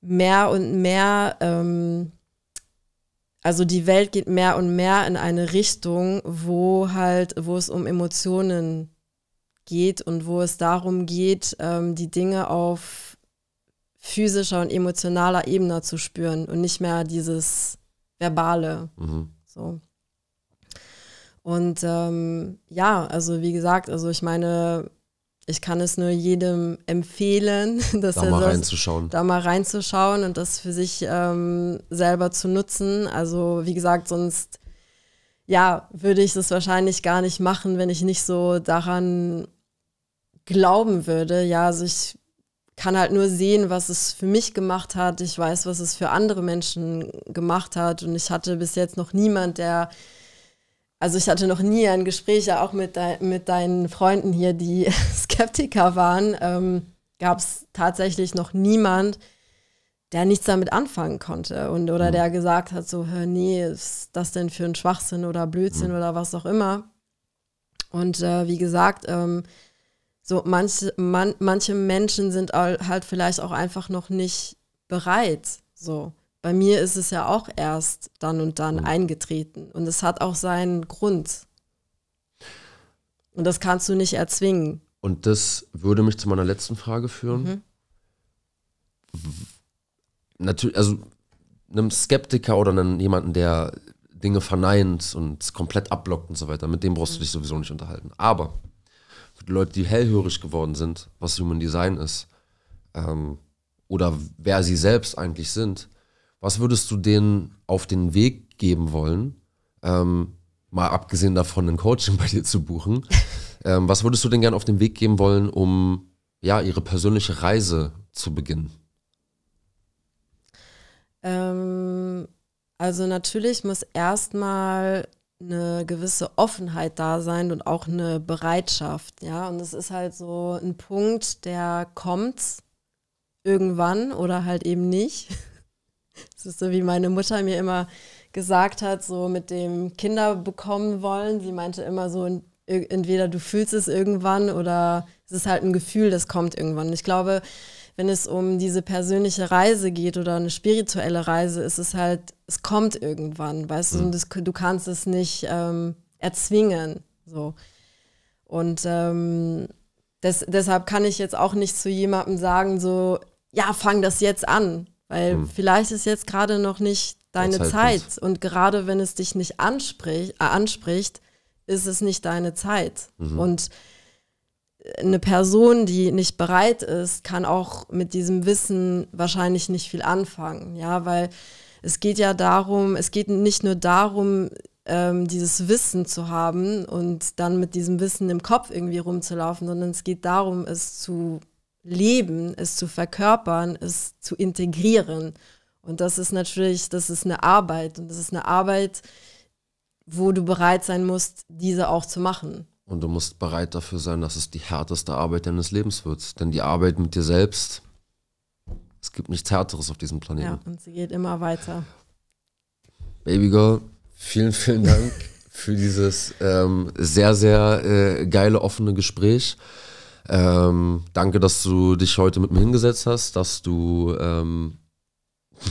mehr und mehr, ähm, also die Welt geht mehr und mehr in eine Richtung, wo halt, wo es um Emotionen geht. geht und wo es darum geht, ähm, die Dinge auf physischer und emotionaler Ebene zu spüren und nicht mehr dieses Verbale. Mhm. So. Und ähm, ja, also wie gesagt, also ich meine, ich kann es nur jedem empfehlen, dass da er mal reinzuschauen. da mal reinzuschauen und das für sich ähm, selber zu nutzen. Also wie gesagt, sonst ja, würde ich das wahrscheinlich gar nicht machen, wenn ich nicht so daran glauben würde. Ja, also ich kann halt nur sehen, was es für mich gemacht hat. Ich weiß, was es für andere Menschen gemacht hat. Und ich hatte bis jetzt noch niemand, der, also ich hatte noch nie ein Gespräch, ja auch mit, de mit deinen Freunden hier, die Skeptiker waren, ähm, gab es tatsächlich noch niemand, der nichts damit anfangen konnte und oder mhm. der gesagt hat so, hör, nee, ist das denn für ein Schwachsinn oder Blödsinn mhm. oder was auch immer. Und äh, wie gesagt, ähm, so manche, man, manche Menschen sind halt vielleicht auch einfach noch nicht bereit. So. Bei mir ist es ja auch erst dann und dann mhm. eingetreten. Und es hat auch seinen Grund. Und das kannst du nicht erzwingen. Und das würde mich zu meiner letzten Frage führen. Mhm. Natürlich, also einem Skeptiker oder einem, jemanden, der Dinge verneint und komplett abblockt und so weiter, mit dem brauchst mhm. du dich sowieso nicht unterhalten. Aber die Leute, die hellhörig geworden sind, was Human Design ist, ähm, oder wer sie selbst eigentlich sind, was würdest du denen auf den Weg geben wollen, ähm, mal abgesehen davon, ein Coaching bei dir zu buchen, ähm, was würdest du denen gerne auf den Weg geben wollen, um ja, ihre persönliche Reise zu beginnen? Ähm, also natürlich muss erstmal eine gewisse Offenheit da sein und auch eine Bereitschaft, ja, und es ist halt so ein Punkt, der kommt irgendwann oder halt eben nicht. Es ist so, wie meine Mutter mir immer gesagt hat, so mit dem Kinder bekommen wollen, sie meinte immer so, entweder du fühlst es irgendwann oder es ist halt ein Gefühl, das kommt irgendwann. Ich glaube, wenn es um diese persönliche Reise geht oder eine spirituelle Reise, ist es halt, es kommt irgendwann, weißt mhm. du, das, du kannst es nicht ähm, erzwingen. So. Und ähm, das, deshalb kann ich jetzt auch nicht zu jemandem sagen, so, ja, fang das jetzt an, weil mhm. vielleicht ist jetzt gerade noch nicht deine Zeit. Zeit. Und gerade wenn es dich nicht anspricht, äh, anspricht, ist es nicht deine Zeit. Mhm. Und eine Person, die nicht bereit ist, kann auch mit diesem Wissen wahrscheinlich nicht viel anfangen, ja, weil es geht ja darum, es geht nicht nur darum, ähm, dieses Wissen zu haben und dann mit diesem Wissen im Kopf irgendwie rumzulaufen, sondern es geht darum, es zu leben, es zu verkörpern, es zu integrieren. Und das ist natürlich, das ist eine Arbeit und das ist eine Arbeit, wo du bereit sein musst, diese auch zu machen. Und du musst bereit dafür sein, dass es die härteste Arbeit deines Lebens wird. Denn die Arbeit mit dir selbst, es gibt nichts Härteres auf diesem Planeten. Ja, und sie geht immer weiter. Babygirl, vielen, vielen Dank für dieses ähm, sehr, sehr äh, geile, offene Gespräch. Ähm, danke, dass du dich heute mit mir hingesetzt hast, dass du ähm,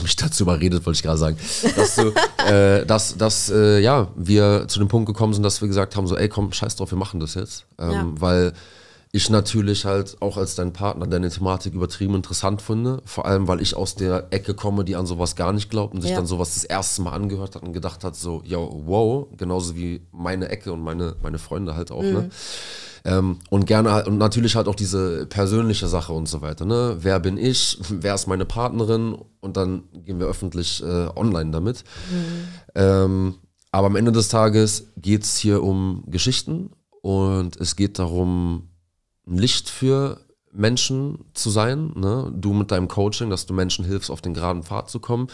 mich dazu überredet, wollte ich gerade sagen, dass, du, äh, dass, dass äh, ja, wir zu dem Punkt gekommen sind, dass wir gesagt haben, so ey komm, scheiß drauf, wir machen das jetzt, ähm, ja. weil ich natürlich halt auch als dein Partner deine Thematik übertrieben interessant finde, vor allem weil ich aus der Ecke komme, die an sowas gar nicht glaubt und sich ja. dann sowas das erste Mal angehört hat und gedacht hat, so yo, wow, genauso wie meine Ecke und meine, meine Freunde halt auch, mhm. ne? Ähm, und gerne und natürlich halt auch diese persönliche Sache und so weiter, ne? Wer bin ich? Wer ist meine Partnerin? Und dann gehen wir öffentlich äh, online damit. Mhm. Ähm, aber am Ende des Tages geht es hier um Geschichten und es geht darum, ein Licht für Menschen zu sein, ne? Du mit deinem Coaching, dass du Menschen hilfst, auf den geraden Pfad zu kommen.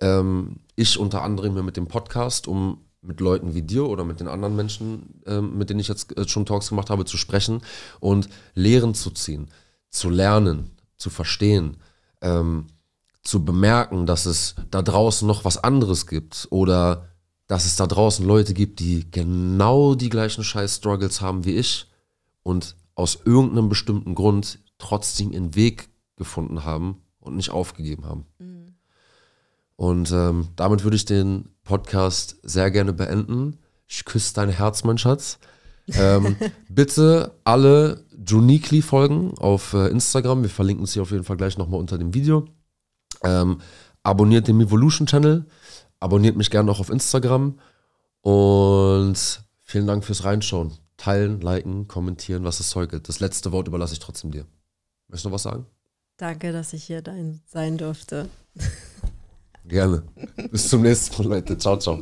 Ähm, ich unter anderem hier mit dem Podcast, um mit Leuten wie dir oder mit den anderen Menschen, äh, mit denen ich jetzt äh, schon Talks gemacht habe, zu sprechen und Lehren zu ziehen, zu lernen, zu verstehen, ähm, zu bemerken, dass es da draußen noch was anderes gibt oder dass es da draußen Leute gibt, die genau die gleichen Scheiß-Struggles haben wie ich und aus irgendeinem bestimmten Grund trotzdem ihren Weg gefunden haben und nicht aufgegeben haben. Mhm. Und ähm, damit würde ich den Podcast sehr gerne beenden. Ich küsse dein Herz, mein Schatz. Ähm, bitte alle Juniquely folgen auf äh, Instagram. Wir verlinken es hier auf jeden Fall gleich nochmal unter dem Video. Ähm, abonniert den Evolution Channel. Abonniert mich gerne auch auf Instagram. Und vielen Dank fürs Reinschauen. Teilen, liken, kommentieren, was das Zeug ist. Das letzte Wort überlasse ich trotzdem dir. Möchtest du noch was sagen? Danke, dass ich hier dein sein durfte. Gerne. Bis zum nächsten Mal, Leute. Ciao, ciao.